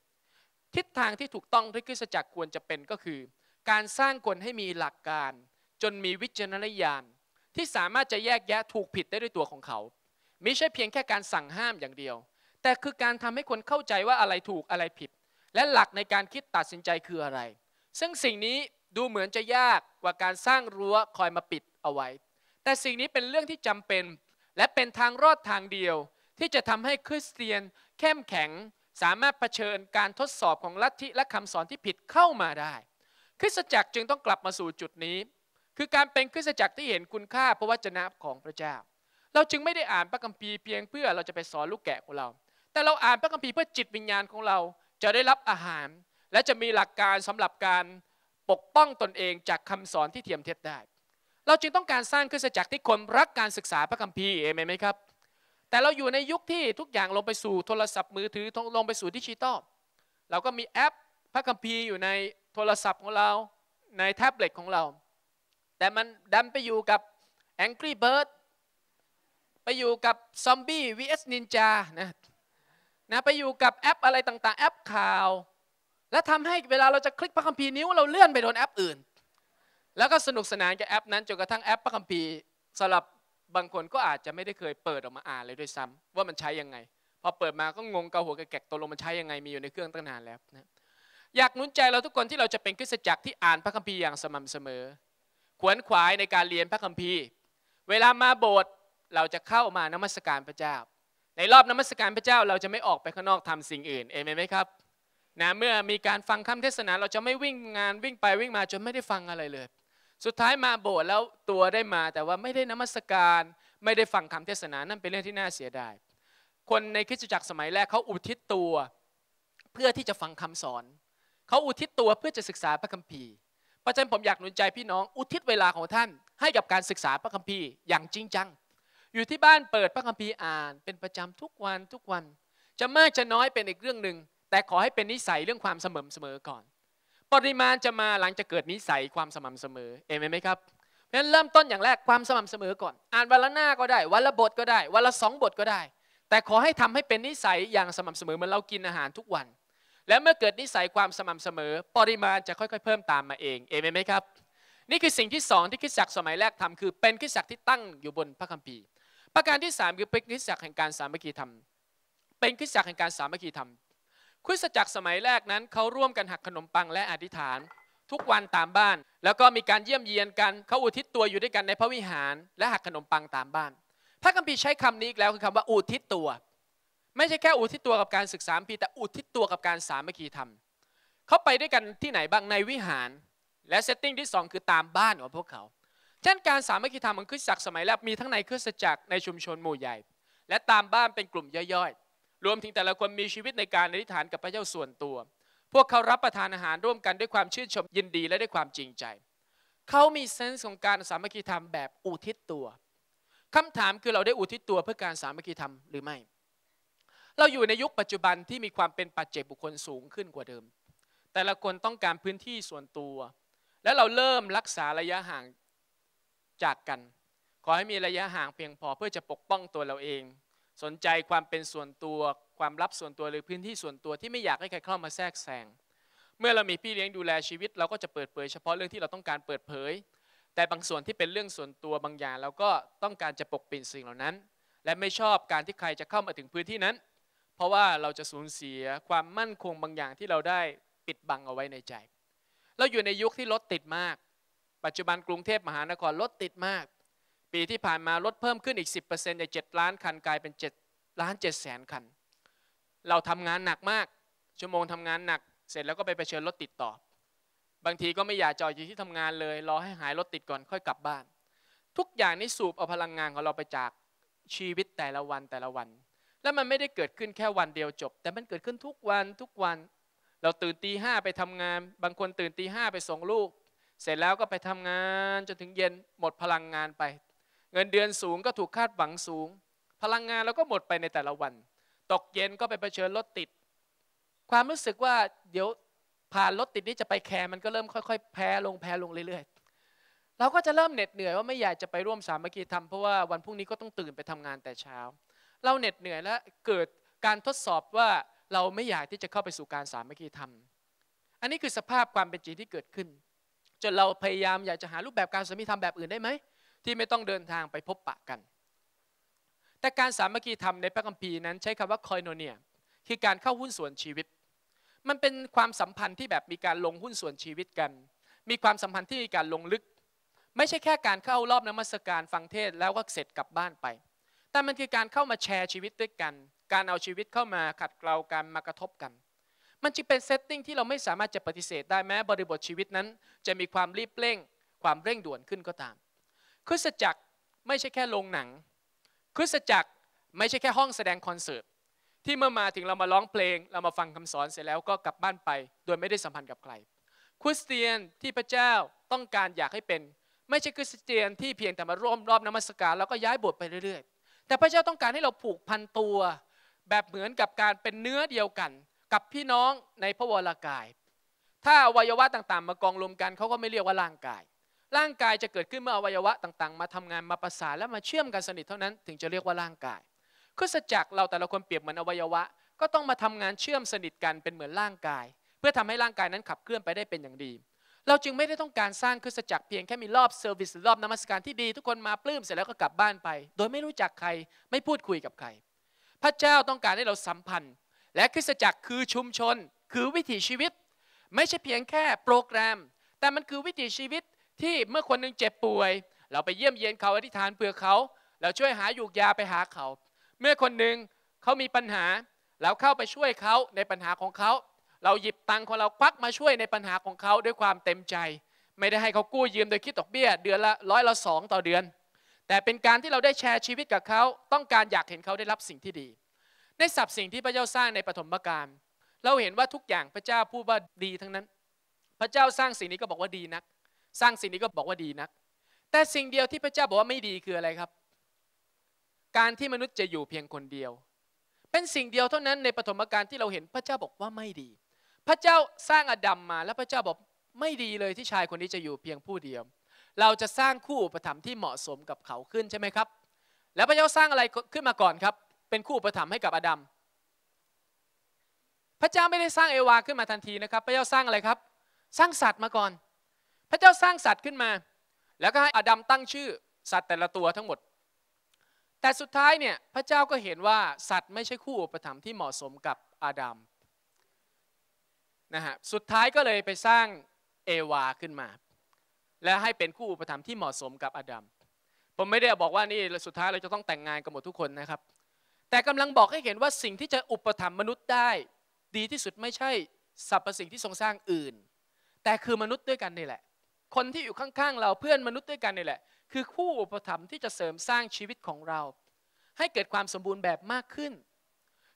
ทิศทางที่ถูกต้องที่คริสตจักรควรจะเป็นก็คือการสร้างคนให้มีหลักการจนมีวิจารณญาณที่สามารถจะแยกแยะถูกผิดได้ด้วยตัวของเขาไม่ใช่เพียงแค่การสั่งห้ามอย่างเดียวแต่คือการทำให้คนเข้าใจว่าอะไรถูกอะไรผิดและหลักในการคิดตัดสินใจคืออะไรซึ่งสิ่งนี้ ดูเหมือนจะยากกว่าการสร้างรั้วคอยมาปิดเอาไว้แต่สิ่งนี้เป็นเรื่องที่จำเป็นและเป็นทางรอดทางเดียวที่จะทำให้คริสเตียนเข้มแข็งสามารถเผชิญการทดสอบของลัทธิและคำสอนที่ผิดเข้ามาได้คริสตจักรจึงต้องกลับมาสู่จุดนี้คือการเป็นคริสตจักรที่เห็นคุณค่าพระวจนะของพระเจ้าเราจึงไม่ได้อ่านพระคัมภีร์เพียงเพื่อเราจะไปสอนลูกแกะของเราแต่เราอ่านพระคัมภีร์เพื่อจิตวิญญาณของเราจะได้รับอาหารและจะมีหลักการสำหรับการปกป้องตนเองจากคำสอนที่เทียมเท็จได้เราจึงต้องการสร้างคริสตจักรที่คนรักการศึกษาพระคัมภีร์เอเมนไหมครับแต่เราอยู่ในยุคที่ทุกอย่างลงไปสู่โทรศัพท์มือถือลงไปสู่ดิจิตอลเราก็มีแอปพระคัมภีร์อยู่ในโทรศัพท์ของเราในแท็บเล็ตของเราแต่มันดันไปอยู่กับ Angry Bird ไปอยู่กับ Zombie vs Ninja นะไปอยู่กับแอปอะไรต่างๆแอปข่าวและทำให้เวลาเราจะคลิกพระคัมภีร์นิ้วเราเลื่อนไปโดนแอปอื่นแล้วก็สนุกสนานกับแอปนั้นจนกระทั่งแอปพระคัมภีร์สำหรับบางคนก็อาจจะไม่ได้เคยเปิดออกมาอ่านเลยด้วยซ้ำว่ามันใช้ยังไงพอเปิดมาก็งงเกาหัวแกะตกลงมันใช้ยังไงมีอยู่ในเครื่องตั้งนานแล้วนะอยากหนุนใจเราทุกคนที่เราจะเป็นคริสตจักรที่อ่านพระคัมภีร์อย่างสม่ำเสมอขวนขวายในการเรียนพระคัมภีร์เวลามาโบสถ์เราจะเข้ามานมัสการพระเจ้าในรอบนมัสการพระเจ้าเราจะไม่ออกไปข้างนอกทำสิ่งอื่นเอเมนไหมครับนะเมื่อมีการฟังคำเทศนาเราจะไม่วิ่งงานวิ่งไปวิ่งมาจนไม่ได้ฟังอะไรเลยสุดท้ายมาโบสถ์แล้วตัวได้มาแต่ว่าไม่ได้นมัสการไม่ได้ฟังคำเทศนานั่นเป็นเรื่องที่น่าเสียดายคนในคริสตจักรสมัยแรกเขาอุทิศตัวเพื่อที่จะฟังคำสอนเขาอุทิศตัวเพื่อจะศึกษาพระคัมภีร์เพราะฉะนั้นผมอยากหนุนใจพี่น้องอุทิศเวลาของท่านให้กับการศึกษาพระคัมภีร์อย่างจริงจังอยู่ที่บ้านเปิดพระคัมภีร์อ่านเป็นประจำทุกวันจะมากจะน้อยเป็นอีกเรื่องหนึ่งแต่ขอให้เป็นนิสัยเรื่องความสม่ำเสมอก่อนปริมาณจะมาหลังจะเกิดนิสัยความสม่ำเสมอเอเมนไหมครับเพราะฉะนั้นเริ่มต้นอย่างแรกความสม่ำเสมอก่อนอ่านวันละหน้าก็ได้วันละบทก็ได้วันละ2บทก็ได้แต่ขอให้ทำให้เป็นนิสัยอย่างสม่ำเสมอเหมือนเรากินอาหารทุกวันและเมื่อเกิดนิสัยความสม่ำเสมอปริมาณจะค่อยๆเพิ่มตามมาเองเอเมนไหมครับนี่คือสิ่งที่2ที่คริสตจักรสมัยแรกทำคือเป็นคริสตจักรที่ตั้งอยู่บนพระคัมภีร์ประการที่3คือเป็นคริสตจักรแห่งการสามัคคีธรรมเป็นคริสตจักรแห่งการสามัคคีธรรมคริสตจักรสมัยแรกนั้นเขาร่วมกันหักขนมปังและอธิษฐานทุกวันตามบ้านแล้วก็มีการเยี่ยมเยียนกันเขาอุทิศตัวอยู่ด้วยกันในพระวิหารและหักขนมปังตามบ้านพระคัมภีร์ใช้คำนี้อีกแล้วคือคำว่าอุทิศตัวไม่ใช่แค่อุทิศตัวกับการศึกษาพระคัมภีร์แต่อุทิศตัวกับการสามัคคีธรรมเขาไปด้วยกันที่ไหนบ้างในวิหารและเซตติ้งที่2คือตามบ้านของพวกเขาเช่นการสามัคคีธรรมของคริสตจักรสมัยแรกมีทั้งในคริสตจักรในชุมชนหมู่ใหญ่และตามบ้านเป็นกลุ่มย่อยรวมถึงแต่ละคนมีชีวิตในการอธิษฐานกับพระเจ้าส่วนตัวพวกเขารับประทานอาหารร่วมกันด้วยความชื่นชมยินดีและด้วยความจริงใจเขามีเซนส์ของการสามัคคีธรรมแบบอุทิศตัวคำถามคือเราได้อุทิศตัวเพื่อการสามัคคีธรรมหรือไม่เราอยู่ในยุคปัจจุบันที่มีความเป็นปัจเจกบุคคลสูงขึ้นกว่าเดิมแต่ละคนต้องการพื้นที่ส่วนตัวและเราเริ่มรักษาระยะห่างจากกันขอให้มีระยะห่างเพียงพอเพื่อจะปกป้องตัวเราเองสนใจความเป็นส่วนตัวความลับส่วนตัวหรือพื้นที่ส่วนตัวที่ไม่อยากให้ใครเข้ามาแทรกแซงเมื่อเรามีพี่เลี้ยงดูแลชีวิตเราก็จะเปิดเผยเฉพาะเรื่องที่เราต้องการเปิดเผยแต่บางส่วนที่เป็นเรื่องส่วนตัวบางอย่างเราก็ต้องการจะปกปิดสิ่งเหล่านั้นและไม่ชอบการที่ใครจะเข้ามาถึงพื้นที่นั้นเพราะว่าเราจะสูญเสียความมั่นคงบางอย่างที่เราได้ปิดบังเอาไว้ในใจเราอยู่ในยุคที่รถติดมากปัจจุบันกรุงเทพมหานครรถติดมากปีที่ผ่านมาลดเพิ่มขึ้นอีก 10% จาก7 ล้านคันกลายเป็น7,700,000 คันเราทำงานหนักมากชั่วโมงทำงานหนักเสร็จแล้วก็ไปเผชิญรถติดต่อบางทีก็ไม่อยากจอดอยู่ที่ทำงานเลยรอให้หายรถติดก่อนค่อยกลับบ้านทุกอย่างนี้สูบเอาพลังงานของเราไปจากชีวิตแต่ละวันและมันไม่ได้เกิดขึ้นแค่วันเดียวจบแต่มันเกิดขึ้นทุกวันเราตื่นตี 5ไปทำงานบางคนตื่นตี 5ไปส่งลูกเสร็จแล้วก็ไปทำงานจนถึงเย็นหมดพลังงานไปเงินเดือนสูงก็ถูกคาดหวังสูงพลังงานเราก็หมดไปในแต่ละวันตกเย็นก็ไปเผชิญรถติดความรู้สึกว่าเดี๋ยวผ่านรถติดนี้จะไปแคร์มันก็เริ่มค่อยๆแพ้ลงเรื่อยๆเราก็จะเริ่มเหน็ดเหนื่อยว่าไม่อยากจะไปร่วมสามัคคีธรรมเพราะว่าวันพรุ่งนี้ก็ต้องตื่นไปทำงานแต่เช้าเราเหน็ดเหนื่อยและเกิดการทดสอบว่าเราไม่อยากที่จะเข้าไปสู่การสามัคคีธรรมอันนี้คือสภาพความเป็นจริงที่เกิดขึ้นจนเราพยายามอยากจะหารูปแบบการสามัคคีธรรมแบบอื่นได้ไหมที่ไม่ต้องเดินทางไปพบปะกันแต่การสามัคคีธรรมในพระคัมภีร์นั้นใช้คำว่าคอยโนเนียคือการเข้าหุ้นส่วนชีวิตมันเป็นความสัมพันธ์ที่แบบมีการลงหุ้นส่วนชีวิตกัน มีความสัมพันธ์ที่มีการลงลึกไม่ใช่แค่การเข้ารอบนมัสการฟังเทศแล้วก็เสร็จกลับบ้านไปแต่มันคือการเข้ามาแชร์ชีวิตด้วยกันการเอาชีวิตเข้ามาขัดเกลากันมากระทบกันมันจึงเป็นเซตติ้งที่เราไม่สามารถจะปฏิเสธได้แม้บริบทชีวิตนั้นจะมีความรีบเร่งความเร่งด่วนขึ้นก็ตามคริสตจักรไม่ใช่แค่โรงหนังคริสตจักรไม่ใช่แค่ห้องแสดงคอนเสิร์ตที่เมื่อมาถึงเรามาร้องเพลงเรามาฟังคำสอนเสร็จแล้วก็กลับบ้านไปโดยไม่ได้สัมพันธ์กับใครคริสเตียนที่พระเจ้าต้องการอยากให้เป็นไม่ใช่คริสเตียนที่เพียงแต่มาร่วมรอบนมัสการแล้วก็ย้ายโบสถ์ไปเรื่อยๆแต่พระเจ้าต้องการให้เราผูกพันตัวแบบเหมือนกับการเป็นเนื้อเดียวกันกับพี่น้องในพระวรากายถ้าอวัยวะต่างๆมากองรวมกันเขาก็ไม่เรียกว่าร่างกายร่างกายจะเกิดขึ้นเมื่ออวัยวะต่างๆมาทำงานมาประสานและมาเชื่อมกันสนิทเท่านั้นถึงจะเรียกว่าร่างกายคริสตจักรเราแต่ละคนเปรียบเหมือนอวัยวะก็ต้องมาทำงานเชื่อมสนิทกันเป็นเหมือนร่างกายเพื่อทำให้ร่างกายนั้นขับเคลื่อนไปได้เป็นอย่างดีเราจึงไม่ได้ต้องการสร้างคริสตจักรเพียงแค่มีรอบเซอร์วิสรอบนมัสการที่ดีทุกคนมาปลื้มเสร็จแล้วก็กลับบ้านไปโดยไม่รู้จักใครไม่พูดคุยกับใครพระเจ้าต้องการให้เราสัมพันธ์และคริสตจักรคือชุมชนคือวิถีชีวิตไม่ใช่เพียงแค่โปรแกรมแต่มันคือวิถีชีวิตที่เมื่อคนหนึ่งเจ็บป่วยเราไปเยี่ยมเยียนเขาอธิษฐานเผื่อเขาเราช่วยหายูกยาไปหาเขาเมื่อคนหนึ่งเขามีปัญหาเราเข้าไปช่วยเขาในปัญหาของเขาเราหยิบตังของเราควักมาช่วยในปัญหาของเขาด้วยความเต็มใจไม่ได้ให้เขากู้ยืมโดยคิดดอกเบี้ยเดือนละ100 ละ 2ต่อเดือนแต่เป็นการที่เราได้แชร์ชีวิตกับเขาต้องการอยากเห็นเขาได้รับสิ่งที่ดีในสรรพสิ่งที่พระเจ้าสร้างในปฐมกาลเราเห็นว่าทุกอย่างพระเจ้าพูดว่าดีทั้งนั้นพระเจ้าสร้างสิ่งนี้ก็บอกว่าดีนักสร้างสิ่งนี้ก็บอกว่าดีนักแต่สิ่งเดียวที่พระเจ้าบอกว่าไม่ดีคืออะไรครับการที่มนุษย์จะอยู่เพียงคนเดียวเป็นสิ่งเดียวเท่านั้นในปฐมกาลที่เราเห็นพระเจ้าบอกว่าไม่ดีพระเจ้าสร้างอาดัมมาแล้วพระเจ้าบอกไม่ดีเลยที่ชายคนนี้จะอยู่เพียงผู้เดียวเราจะสร้างคู่อุปถัมภ์ที่เหมาะสมกับเขาขึ้นใช่ไหมครับแล้วพระเจ้าสร้างอะไรขึ้นมาก่อนครับเป็นคู่อุปถัมภ์ให้กับอาดัมพระเจ้าไม่ได้สร้างเอวาขึ้นมาทันทีนะครับพระเจ้าสร้างอะไรครับสร้างสัตว์มาก่อนพระเจ้าสร้างสัตว์ขึ้นมาแล้วก็ให้อาดัมตั้งชื่อสัตว์แต่ละตัวทั้งหมดแต่สุดท้ายเนี่ยพระเจ้าก็เห็นว่าสัตว์ไม่ใช่คู่อุปถัมภ์ที่เหมาะสมกับอาดัมนะฮะสุดท้ายก็เลยไปสร้างเอวาขึ้นมาและให้เป็นคู่อุปถัมภ์ที่เหมาะสมกับอาดัมผมไม่ได้บอกว่านี่สุดท้ายเราจะต้องแต่งงานกันหมดทุกคนนะครับแต่กำลังบอกให้เห็นว่าสิ่งที่จะอุปถัมภ์มนุษย์ได้ดีที่สุดไม่ใช่สรรพสิ่งที่ทรงสร้างอื่นแต่คือมนุษย์ด้วยกันนี่แหละคนที่อยู่ข้างๆเราเพื่อนมนุษย์ด้วยกันนี่แหละคือคู่อุปถัมภ์ที่จะเสริมสร้างชีวิตของเราให้เกิดความสมบูรณ์แบบมากขึ้น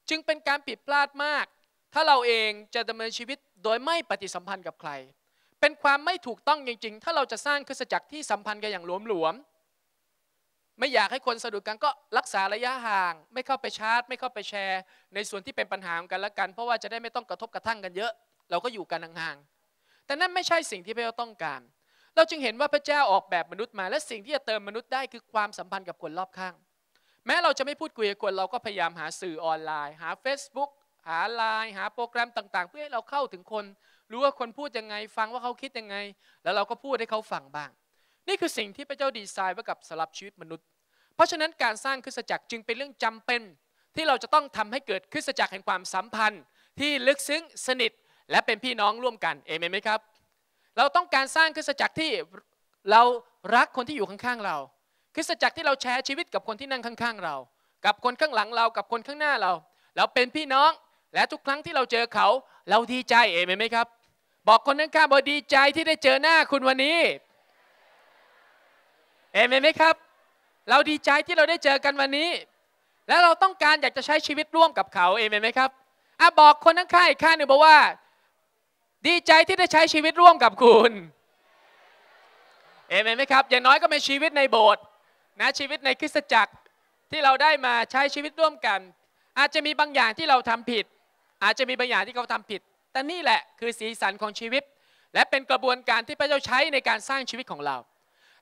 จึงเป็นการผิดพลาดมากถ้าเราเองจะดำเนินชีวิตโดยไม่ปฏิสัมพันธ์กับใครเป็นความไม่ถูกต้องจริงๆถ้าเราจะสร้างคริสตจักรที่สัมพันธ์กันอย่างหลวมๆไม่อยากให้คนสะดุดกันก็รักษาระยะห่างไม่เข้าไปชาร์จไม่เข้าไปแชร์ในส่วนที่เป็นปัญหาของกันและกันเพราะว่าจะได้ไม่ต้องกระทบกระทั่งกันเยอะเราก็อยู่กันห่างๆแต่นั่นไม่ใช่สิ่งที่พระเจ้าต้องการเราจึงเห็นว่าพระเจ้าออกแบบมนุษย์มาและสิ่งที่จะเติมมนุษย์ได้คือความสัมพันธ์กับคนรอบข้างแม้เราจะไม่พูดคุยกับคนเราก็พยายามหาสื่อออนไลน์หา Facebook หา LINE หาโปรแกรมต่างๆเพื่อให้เราเข้าถึงคนรู้ว่าคนพูดยังไงฟังว่าเขาคิดยังไงแล้วเราก็พูดให้เขาฟังบ้างนี่คือสิ่งที่พระเจ้าดีไซน์ไว้กับสำหรับชีวิตมนุษย์เพราะฉะนั้นการสร้างคริสตจักรจึงเป็นเรื่องจำเป็นที่เราจะต้องทำให้เกิดคริสตจักรแห่งความสัมพันธ์ที่ลึกซึ้งสนิทและเป็นพี่น้องร่วมกันเอเมนไหมครับเราต้องการสร้างคริสตจักรที่เรารักคนที่อยู่ข้างๆเราคริสตจักรที่เราแชร์ชีวิตกับคนที่นั่งข้างๆเรากับคนข้างหลังเรากับคนข้างหน้าเราเราเป็นพี่น้องและทุกครั้งที่เราเจอเขาเราดีใจเอเมนไหมครับบอกคนข้างๆบอกดีใจที่ได้เจอหน้าคุณวันนี้เอเมนไหมครับเราดีใจที่เราได้เจอกันวันนี้และเราต้องการอยากจะใช้ชีวิตร่วมกับเขาเอเมนไหมครับบอกคนข้างๆอีกข้างหนึ่งบอกว่าดีใจที่ได้ใช้ชีวิตร่วมกับคุณเอเมนไหมครับอย่างน้อยก็เป็นชีวิตในโบสถ์นะชีวิตในคริสตจักรที่เราได้มาใช้ชีวิตร่วมกันอาจจะมีบางอย่างที่เราทำผิดอาจจะมีบางอย่างที่เขาทำผิดแต่นี่แหละคือสีสันของชีวิตและเป็นกระบวนการที่พระเจ้าใช้ในการสร้างชีวิตของเรา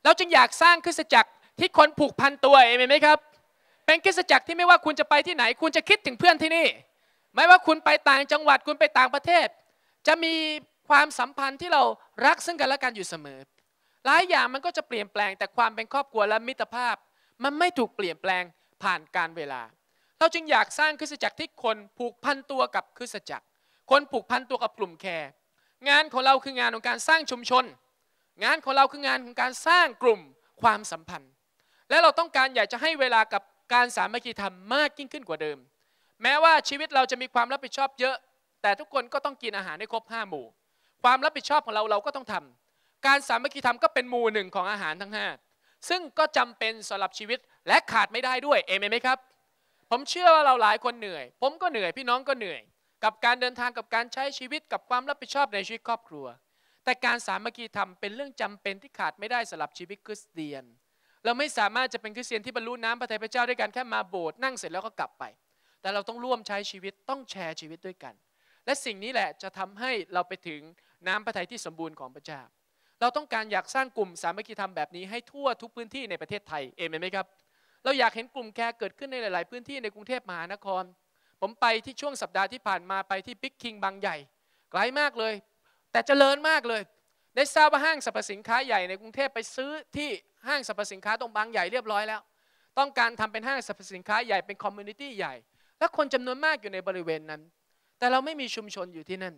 เราจึงอยากสร้างคริสตจักรที่คนผูกพันตัวเอเมนไหมครับเป็นคริสตจักรที่ไม่ว่าคุณจะไปที่ไหนคุณจะคิดถึงเพื่อนที่นี่ไม่ว่าคุณไปต่างจังหวัดคุณไปต่างประเทศจะมีความสัมพันธ์ที่เรารักซึ่งกันและกันอยู่เสมอหลายอย่างมันก็จะเปลี่ยนแปลงแต่ความเป็นครอบครัวและมิตรภาพมันไม่ถูกเปลี่ยนแปลงผ่านการเวลาเราจึงอยากสร้างคริสตจักรที่คนผูกพันตัวกับคริสตจักรคนผูกพันตัวกับกลุ่มแคร์งานของเราคืองานของการสร้างชุมชน งานของเราคืองานของการสร้างกลุ่มความสัมพันธ์และเราต้องการอยากจะให้เวลากับการสามัคคีธรรมมากยิ่งขึ้นกว่าเดิมแม้ว่าชีวิตเราจะมีความรับผิดชอบเยอะแต่ทุกคนก็ต้องกินอาหารให้ครบ5หมู่ความรับผิดชอบของเราก็ต้องทำการสามัคคีธรรมก็เป็นหมู่หนึ่งของอาหารทั้ง5ซึ่งก็จำเป็นสำหรับชีวิตและขาดไม่ได้ด้วยเอเมนไหมครับผมเชื่อว่าเราหลายคนเหนื่อยผมก็เหนื่อยพี่น้องก็เหนื่อยกับการเดินทางกับการใช้ชีวิตกับความรับผิดชอบในชีวิตครอบครัวแต่การสามัคคีธรรมเป็นเรื่องจำเป็นที่ขาดไม่ได้สำหรับชีวิตคริสเตียนเราไม่สามารถจะเป็นคริสเตียนที่บรรลุน้ำพระทัยพระเจ้าด้วยการแค่มาโบสถ์นั่งเสร็จแล้วก็กลับไปแต่เราต้องร่วมใช้ชีวิตต้องแชร์ชีวิตด้วยกันและสิ่งนี้แหละจะทำให้เราไปถึงน้ำพระทัยที่สมบูรณ์ของพระเจ้าเราต้องการอยากสร้างกลุ่มสามัคคีธรรมแบบนี้ให้ทั่วทุกพื้นที่ในประเทศไทยเอเมนไหมครับเราอยากเห็นกลุ่มแคร์เกิดขึ้นในหลายๆพื้นที่ในกรุงเทพมหานครผมไปที่ช่วงสัปดาห์ที่ผ่านมาไปที่บิ๊กคิงบางใหญ่ไกลมากเลยแต่เจริญมากเลยได้ทราบว่าห้างสรรพสินค้าใหญ่ในกรุงเทพไปซื้อที่ห้างสรรพสินค้าตรงบางใหญ่เรียบร้อยแล้วต้องการทำเป็นห้างสรรพสินค้าใหญ่เป็นคอมมูนิตี้ใหญ่และคนจำนวนมากอยู่ในบริเวณนั้นแต่เราไม่มีชุมชนอยู่ที่นั่น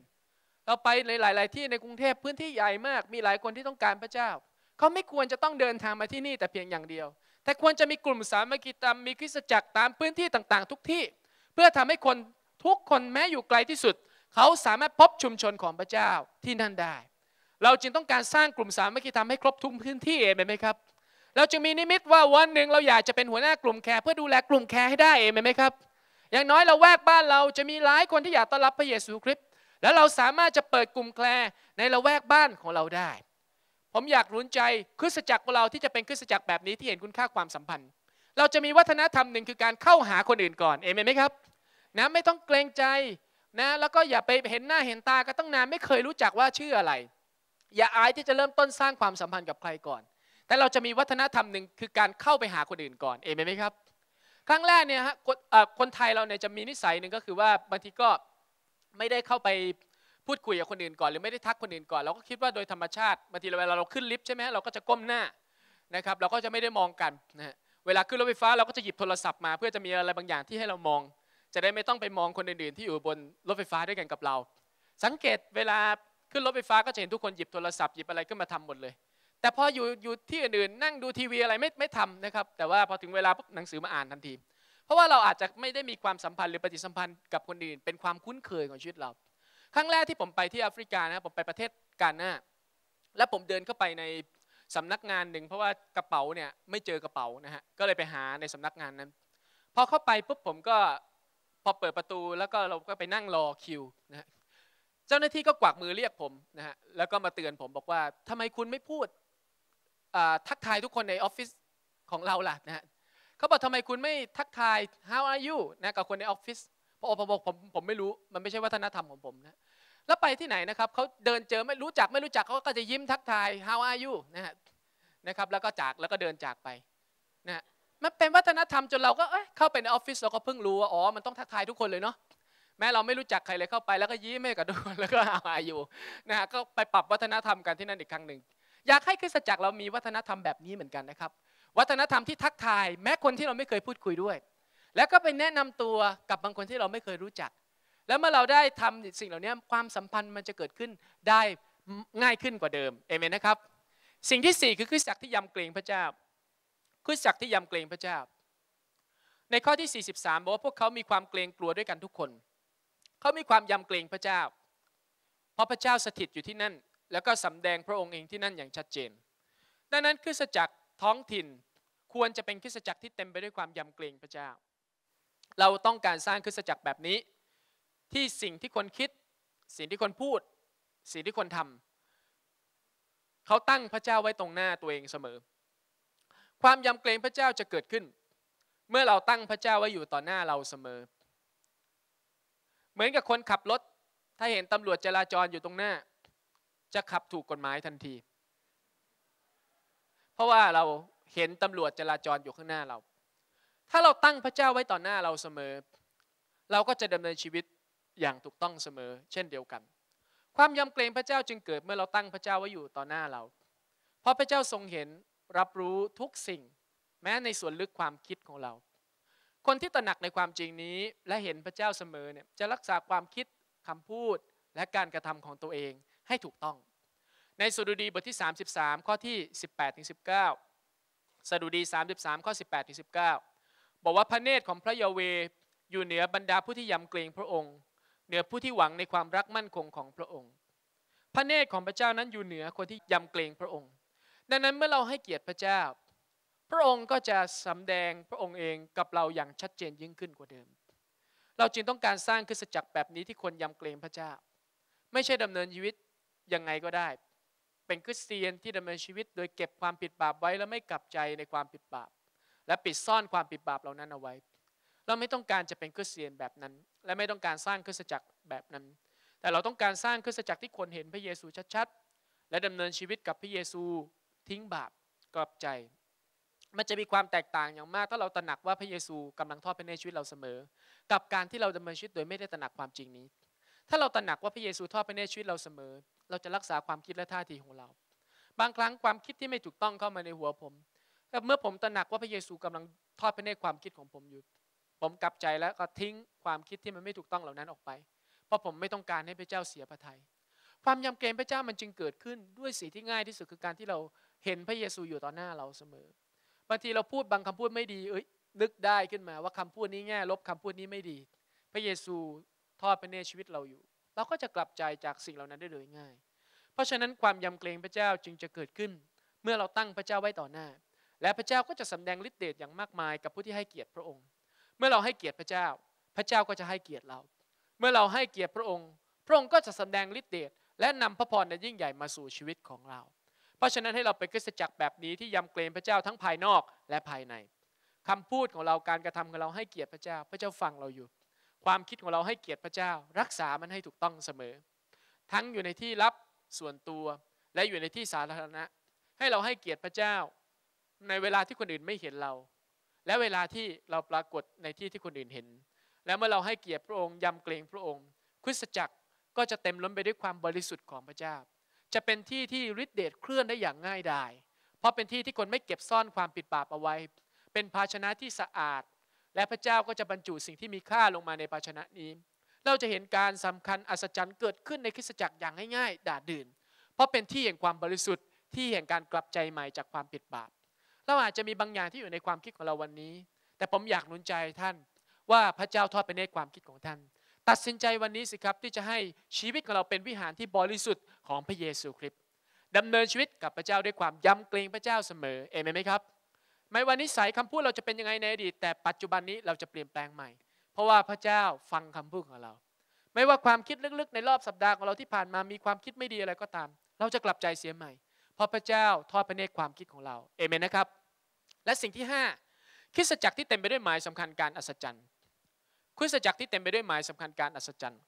เราไปในหลายๆที่ในกรุงเทพพื้นที่ใหญ่มากมีหลายคนที่ต้องการพระเจ้าเขาไม่ควรจะต้องเดินทางมาที่นี่แต่เพียงอย่างเดียวแต่ควรจะมีกลุ่มสามัคคีธรรมมีคริสตจักรตามพื้นที่ต่างๆทุกที่เพื่อทำให้คนทุกคนแม้อยู่ไกลที่สุดเขาสามารถพบชุมชนของพระเจ้าที่นั่นได้เราจึงต้องการสร้างกลุ่มสามัคคีธรรมให้ครบทุกพื้นที่เอเมนไหมครับเราจึงมีนิมิตว่าวันหนึ่งเราอยากจะเป็นหัวหน้ากลุ่มแคร์เพื่อดูแลกลุ่มแคร์ให้ได้เอเมนไหมครับอย่างน้อยเราแวกบ้านเราจะมีหลายคนที่อยากต้อนรับพระเยซูคริสต์แล้วเราสามารถจะเปิดกลุ่มแคร์ในละแวกบ้านของเราได้ผมอยากหนุนใจคริสตจักรของเราที่จะเป็นคริสตจักรแบบนี้ที่เห็นคุณค่าความสัมพันธ์เราจะมีวัฒนธรรมหนึ่งคือการเข้าหาคนอื่นก่อนเอเมนไหมครับนะไม่ต้องเกรงใจนะแล้วก็อย่าไปเห็นหน้าเห็นตาก็ตั้งนานไม่เคยรู้จักว่าชื่ออะไรอย่าอายที่จะเริ่มต้นสร้างความสัมพันธ์กับใครก่อนแต่เราจะมีวัฒนธรรมหนึ่งคือการเข้าไปหาคนอื่นก่อนเอเมนไหมครับครั้งแรกเนี่ยฮะคนไทยเราเนี่ยจะมีนิสัยหนึ่งก็คือว่าบางทีก็ไม่ได้เข้าไปพูดคุยกับคนอื่นก่อนหรือไม่ได้ทักคนอื่นก่อนเราก็คิดว่าโดยธรรมชาติบางทีเวลาเราขึ้นลิฟต์ใช่ไหมเราก็จะก้มหน้านะครับเราก็จะไม่ได้มองกันนะเวลาขึ้นรถไฟฟ้าเราก็จะหยิบโทรศัพท์มาเพื่อจะมีอะไรบางอย่างที่ให้เรามองจะได้ไม่ต้องไปมองคนอื่นๆที่อยู่บนรถไฟฟ้าด้วยกันกับเราสังเกตเวลาขึ้นรถไฟฟ้าก็จะเห็นทุกคนหยิบโทรศัพท์หยิบอะไรขึ้นมาทำหมดเลยแต่พออยู่ที่อื่นๆนั่งดูทีวีอะไรไม่ทำนะครับแต่ว่าพอถึงเวลาปุ๊บหนังสือมาอ่านทันทีเพราะว่าเราอาจจะไม่ได้มีความสัมพันธ์หรือปฏิสัมพันธ์กับคนอื่นเป็นความคุ้นเคยของชีวิตเราครั้งแรกที่ผมไปที่แอฟริกานะผมไปประเทศกาน่าและผมเดินเข้าไปในสำนักงานหนึ่งเพราะว่ากระเป๋าเนี่ยไม่เจอกระเป๋านะฮะก็เลยไปหาในสำนักงานนั้นพอเข้าไปปุ๊บผมก็พอเปิดประตูแล้วก็เราก็ไปนั่งรอคิวนะฮะเจ้าหน้าที่ก็กวักมือเรียกผมนะฮะแล้วก็มาเตือนผมบอกว่าทำไมคุณไม่พูดทักทายทุกคนในออฟฟิศของเราล่ะนะฮะเขาบอกทำไมคุณไม่ทักทาย how are you นะกับคนในออฟฟิศพอบอกผมไม่รู้มันไม่ใช่วัฒนธรรมของผมนะแล้วไปที่ไหนนะครับเขาเดินเจอไม่รู้จักเขาก็จะยิ้มทักทาย how are you นะครับแล้วก็เดินจากไปนะมันเป็นวัฒนธรรมจนเราก็เข้าไปในออฟฟิศเราก็เพิ่งรู้ว่าอ๋อมันต้องทักทายทุกคนเลยเนาะแม้เราไม่รู้จักใครเลยเข้าไปแล้วก็ยิ้มให้กับทุกคนแล้วก็ how are you นะฮะก็ไปปรับวัฒนธรรมกันที่นั่นอีกครั้งหนึ่งอยากให้คริสตจักรเรามีวัฒนธรรมแบบนี้เหมือนกันนะครับวัฒนธรรมที่ทักทายแม้คนที่เราไม่เคยพูดคุยด้วยแล้วก็ไปแนะนำตัวกับบางคนที่เราไม่เคยรู้จักแล้วเมื่อเราได้ทำสิ่งเหล่านี้ความสัมพันธ์มันจะเกิดขึ้นได้ง่ายขึ้นกว่าเดิมเอเมนนะครับสิ่งที่4คือคริสตจักรที่ยำเกรงพระเจ้าคริสตจักรที่ยำเกรงพระเจ้าในข้อที่43บอกว่าพวกเขามีความเกรงกลัวด้วยกันทุกคนเขามีความยำเกรงพระเจ้าเพราะพระเจ้าสถิตอยู่ที่นั่นแล้วก็สำแดงพระองค์เองที่นั่นอย่างชัดเจนดังนั้นคริสตจักรท้องถิ่นควรจะเป็นคริสตจักรที่เต็มไปด้วยความยำเกรงพระเจ้าเราต้องการสร้างคริสตจักรแบบนี้ที่สิ่งที่คนคิดสิ่งที่คนพูดสิ่งที่คนทำเขาตั้งพระเจ้าไว้ตรงหน้าตัวเองเสมอความยำเกรงพระเจ้าจะเกิดขึ้นเมื่อเราตั้งพระเจ้าไว้อยู่ต่อหน้าเราเสมอเหมือนกับคนขับรถถ้าเห็นตำรวจจราจรอยู่ตรงหน้าจะขับถูกกฎหมายทันทีเพราะว่าเราเห็นตำรวจจราจรอยู่ข้างหน้าเราถ้าเราตั้งพระเจ้าไว้ต่อหน้าเราเสมอเราก็จะดำเนินชีวิตอย่างถูกต้องเสมอเช่นเดียวกันความยำเกรงพระเจ้าจึงเกิดเมื่อเราตั้งพระเจ้าไว้อยู่ต่อหน้าเราเพราะพระเจ้าทรงเห็นรับรู้ทุกสิ่งแม้ในส่วนลึกความคิดของเราคนที่ตระหนักในความจริงนี้และเห็นพระเจ้าเสมอเนี่ยจะรักษาความคิดคำพูดและการกระทำของตัวเองให้ถูกต้อง ในสดุดีบทที่33ข้อที่18ถึง19สดุดี33ข้อ18ถึง19บอกว่าพระเนตรของพระยาเวห์อยู่เหนือบรรดาผู้ที่ยำเกรงพระองค์เหนือผู้ที่หวังในความรักมั่นคงของพระองค์พระเนตรของพระเจ้านั้นอยู่เหนือคนที่ยำเกรงพระองค์ดังนั้นเมื่อเราให้เกียรติพระเจ้าพระองค์ก็จะสำแดงพระองค์เองกับเราอย่างชัดเจนยิ่งขึ้นกว่าเดิมเราจึงต้องการสร้างคริสตจักรแบบนี้ที่คนยำเกรงพระเจ้าไม่ใช่ดำเนินชีวิตยังไงก็ได้เป็นคริสเตียนที่ดำเนินชีวิตโดยเก็บความผิดบาปไว้และไม่กลับใจในความผิดบาปและปิดซ่อนความผิดบาปเหล่านั้นเอาไว้เราไม่ต้องการจะเป็นคริสเตียนแบบนั้นและไม่ต้องการสร้างคริสตจักรแบบนั้นแต่เราต้องการสร้างคริสตจักรที่คนเห็นพระเยซูชัดๆและดำเนินชีวิตกับพระเยซูทิ้งบาปกลับใจมันจะมีความแตกต่างอย่างมากถ้าเราตระหนักว่าพระเยซูกำลังทอดพระเนตรชีวิตเราเสมอกับการที่เราดำเนินชีวิตโดยไม่ได้ตระหนักความจริงนี้ถ้าเราตระหนักว่าพระเยซูทอดพระเนตรชีวิตเราเสมอเราจะรักษาความคิดและท่าทีของเราบางครั้งความคิดที่ไม่ถูกต้องเข้ามาในหัวผมแต่เมื่อผมตระหนักว่าพระเยซูกำลังทอดพระเนตรความคิดของผมอยู่ผมกลับใจแล้วก็ทิ้งความคิดที่มันไม่ถูกต้องเหล่านั้นออกไปเพราะผมไม่ต้องการให้พระเจ้าเสียพระทัยความยำเกรงพระเจ้ามันจึงเกิดขึ้นด้วยสิ่งที่ง่ายที่สุดคือการที่เราเห็นพระเยซูอยู่ต่อหน้าเราเสมอบางทีเราพูดบางคำพูดไม่ดีนึกได้ขึ้นมาว่าคำพูดนี้แง่ลบคำพูดนี้ไม่ดีพระเยซูทอดพระเนตรชีวิตเราอยู่เราก็จะกลับใจจากสิ่งเหล่านั้นได้โดยง่ายเพราะฉะนั้นความยำเกรงพระเจ้าจึงจะเกิดขึ้นเมื่อเราตั้งพระเจ้าไว้ต่อหน้าและพระเจ้าก็จะสำแดงฤทธิ์เดชอย่างมากมายกับผู้ที่ให้เกียรติพระองค์เมื่อเราให้เกียรติพระเจ้าพระเจ้าก็จะให้เกียรติเราเมื่อเราให้เกียรติพระองค์พระองค์ก็จะสำแดงฤทธิ์เดชและนำพระพรในยิ่งใหญ่มาสู่ชีวิตของเราเพราะฉะนั้นให้เราเป็นคริสตจักรแบบนี้ที่ยำเกรงพระเจ้าทั้งภายนอกและภายในคำพูดของเราการกระทำของเราให้เกียรติพระเจ้าพระเจ้าฟังเราอยู่ความคิดของเราให้เกียรติพระเจ้ารักษามันให้ถูกต้องเสมอทั้งอยู่ในที่ลับส่วนตัวและอยู่ในที่สาธารณะให้เราให้เกียรติพระเจ้าในเวลาที่คนอื่นไม่เห็นเราและเวลาที่เราปรากฏในที่ที่คนอื่นเห็นและเมื่อเราให้เกียรติพระองค์ยำเกรงพระองค์คริสตจักรก็จะเต็มล้นไปด้วยความบริสุทธิ์ของพระเจ้าจะเป็นที่ที่ฤทธิ์เดชเคลื่อนได้อย่างง่ายดายเพราะเป็นที่ที่คนไม่เก็บซ่อนความผิดบาปเอาไว้เป็นภาชนะที่สะอาดและพระเจ้าก็จะบรรจุสิ่งที่มีค่าลงมาในภาชนะนี้เราจะเห็นการสำคัญอัศจรรย์เกิดขึ้นในคริสตจักรอย่างง่ายๆดาดื่นเพราะเป็นที่แห่งความบริสุทธิ์ที่แห่งการกลับใจใหม่จากความผิดบาปเราอาจจะมีบางอย่างที่อยู่ในความคิดของเราวันนี้แต่ผมอยากหนุนใจท่านว่าพระเจ้าทอดพระเนตรความคิดของท่านตัดสินใจวันนี้สิครับที่จะให้ชีวิตของเราเป็นวิหารที่บริสุทธิ์ของพระเยซูคริสต์ดำเนินชีวิตกับพระเจ้าด้วยความยำเกรงพระเจ้าเสมอเอเมนไหมครับไม่ว่านิสัยคำพูดเราจะเป็นยังไงในอดีตแต่ปัจจุบันนี้เราจะเปลี่ยนแปลงใหม่เพราะว่าพระเจ้าฟังคำพูดของเราไม่ว่าความคิดลึกๆในรอบสัปดาห์ของเราที่ผ่านมามีความคิดไม่ดีอะไรก็ตามเราจะกลับใจเสียใหม่เพราะพระเจ้าทอดพระเนตรความคิดของเราเอเมนนะครับและสิ่งที่5คริสตจักรที่เต็มไปด้วยหมายสำคัญการอัศจรรย์คริสตจักรที่เต็มไปด้วยหมายสำคัญการอัศจรรย์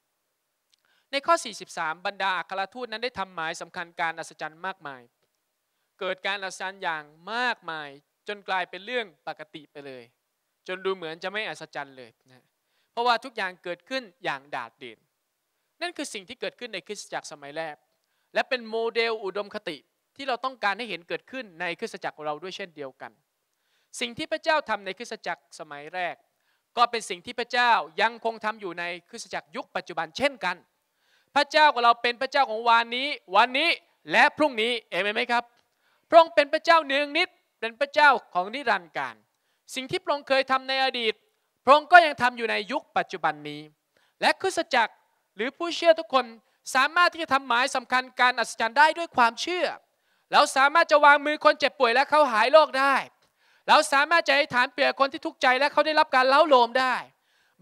ในข้อ43บรรดาอัครทูตนั้นได้ทำหมายสำคัญการอัศจรรย์มากมายเกิดการอัศจรรย์อย่างมากมายจนกลายเป็นเรื่องปกติไปเลยจนดูเหมือนจะไม่อัศจรรย์เลยนะเพราะว่าทุกอย่างเกิดขึ้นอย่างดาดเด่นนั่นคือสิ่งที่เกิดขึ้นในคริสตจักรสมัยแรกและเป็นโมเดลอุดมคติที่เราต้องการให้เห็นเกิดขึ้นในคริสตจักรของเราด้วยเช่นเดียวกันสิ่งที่พระเจ้าทำในคริสตจักรสมัยแรกก็เป็นสิ่งที่พระเจ้ายังคงทำอยู่ในคริสตจักรยุคปัจจุบันเช่นกันพระเจ้าของเราเป็นพระเจ้าของวันนี้และพรุ่งนี้เอเมนไหมครับพระองค์เป็นพระเจ้าเนืองนิดเป็นพระเจ้าของนิรันดร์กาลสิ่งที่พระองค์เคยทำในอดีตพระองค์ก็ยังทำอยู่ในยุคปัจจุบันนี้และคริสตจักรหรือผู้เชื่อทุกคนสามารถที่จะทำหมายสำคัญการอัศจรรย์ได้ด้วยความเชื่อเราสามารถจะวางมือคนเจ็บป่วยและเขาหายโรคได้เราสามารถจะให้ฐานเปลี่ยนคนที่ทุกข์ใจและเขาได้รับการเล้าโลมได้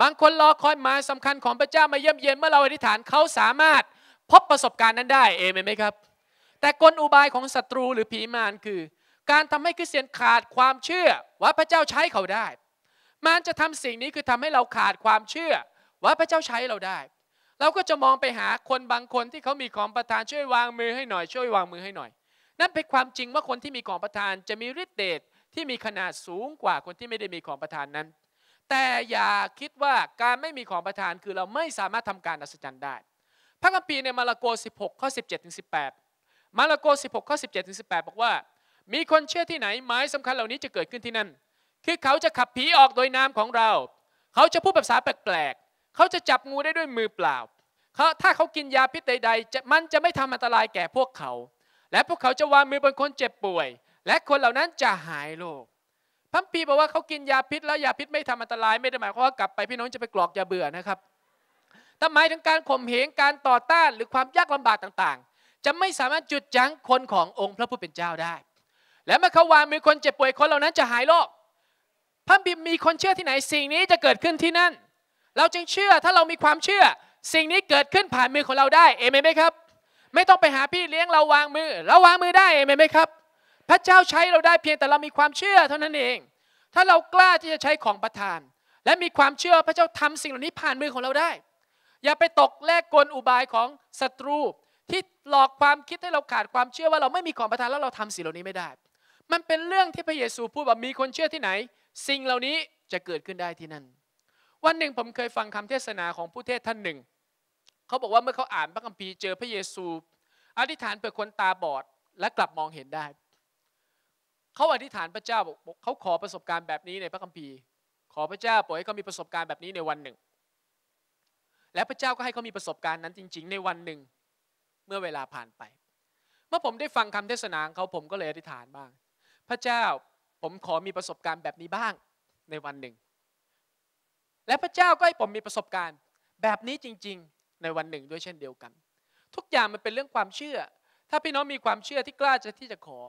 บางคนรอคอยหมายสำคัญของพระเจ้ามาเยี่ยมเยียนเมื่อเราอธิษฐานเขาสามารถพบประสบการณ์นั้นได้เอเมนไหมครับแต่กลอุบายของศัตรูหรือผีมารคือการทำให้คริสเตียนขาดความเชื่อว่าพระเจ้าใช้เขาได้มันจะทำสิ่งนี้คือทำให้เราขาดความเชื่อว่าพระเจ้าใช้เราได้เราก็จะมองไปหาคนบางคนที่เขามีของประทานช่วยวางมือให้หน่อยช่วยวางมือให้หน่อยนั่นเป็นความจริงว่าคนที่มีของประทานจะมีฤทธิ์เดชที่มีขนาดสูงกว่าคนที่ไม่ได้มีของประทานนั้นแต่อย่าคิดว่าการไม่มีของประทานคือเราไม่สามารถทำการอัศจรรย์ได้พระคัมภีร์ในมาระโก16ข้อ17ถึง18มาระโก16ข้อ17ถึง18บอกว่ามีคนเชื่อที่ไหนหมายสำคัญเหล่านี้จะเกิดขึ้นที่นั่นคือเขาจะขับผีออกโดยนามของเราเขาจะพูดภาษาแปลกๆเขาจะจับงูได้ด้วยมือเปล่าถ้าเขากินยาพิษใดๆมันจะไม่ทำอันตรายแก่พวกเขา และพวกเขาจะวางมือบนคนเจ็บป่วยและคนเหล่านั้นจะหายโรคพระคัมภีร์บอกว่าเขากินยาพิษแล้วยาพิษไม่ทำอันตรายไม่ได้หมายความว่ากลับไปพี่น้องจะไปกรอกยาเบื่อนะครับแต่หมายถึงการข่มเหงการต่อต้านหรือความยากลำบากต่างๆจะไม่สามารถจุดยั้งคนขององค์พระผู้เป็นเจ้าได้และเมื่อเขาวางมือคนเจ็บป่วยคนเหล่านั้นจะหายโรคพระคัมภีร์มีคนเชื่อที่ไหนสิ่งนี้จะเกิดขึ้นที่นั่นเราจึงเชื่อถ้าเรามีความเชื่อสิ่งนี้เกิดขึ้นผ่านมือของเราได้เอเมนไหมครับไม่ต้องไปหาพี่เลี้ยงเราวางมือเราวางมือได้เอเมนไหมครับพระเจ้าใช้เราได้เพียงแต่เรามีความเชื่อเท่านั้นเองถ้าเรากล้าที่จะใช้ของประทานและมีความเชื่อพระเจ้าทำสิ่งเหล่านี้ผ่านมือของเราได้อย่าไปตกแลกกลอุบายของศัตรูที่หลอกความคิดให้เราขาดความเชื่อว่าเราไม่มีของประทานแล้วเราทำสิ่งเหล่านี้ไม่ได้มันเป็นเรื่องที่พระเยซูพูดว่ามีคนเชื่อที่ไหนสิ่งเหล่านี้จะเกิดขึ้นได้ที่นั่นวันหนึ่งผมเคยฟังคำเทศนาของผู้เทศท่านหนึ่งเขาบอกว่าเมื่อเขาอ่านพระคัมภีร์เจอพระเยซูอธิษฐานเพื่อคนตาบอดและกลับมองเห็นได้เขาอธิษฐานพระเจ้าบอกเขาขอประสบการณ์แบบนี้ในพระคัมภีร์ขอพระเจ้าโปรดให้เขามีประสบการณ์แบบนี้ในวันหนึ่งและพระเจ้าก็ให้เขามีประสบการณ์นั้นจริงๆในวันหนึ่งเมื่อเวลาผ่านไปเมื่อผมได้ฟังคำเทศนาของเขาผมก็เลยอธิษฐานบ้างพระเจ้าผมขอมีประสบการณ์แบบนี้บ้างในวันหนึ่งและพระเจ้าก็ให้ผมมีประสบการณ์แบบนี้จริงๆในวันหนึ่งด้วยเช่นเดียวกันทุกอย่างมันเป็นเรื่องความเชื่อถ้าพี่น้องมีความเชื่อที่กล้าที่จะขอ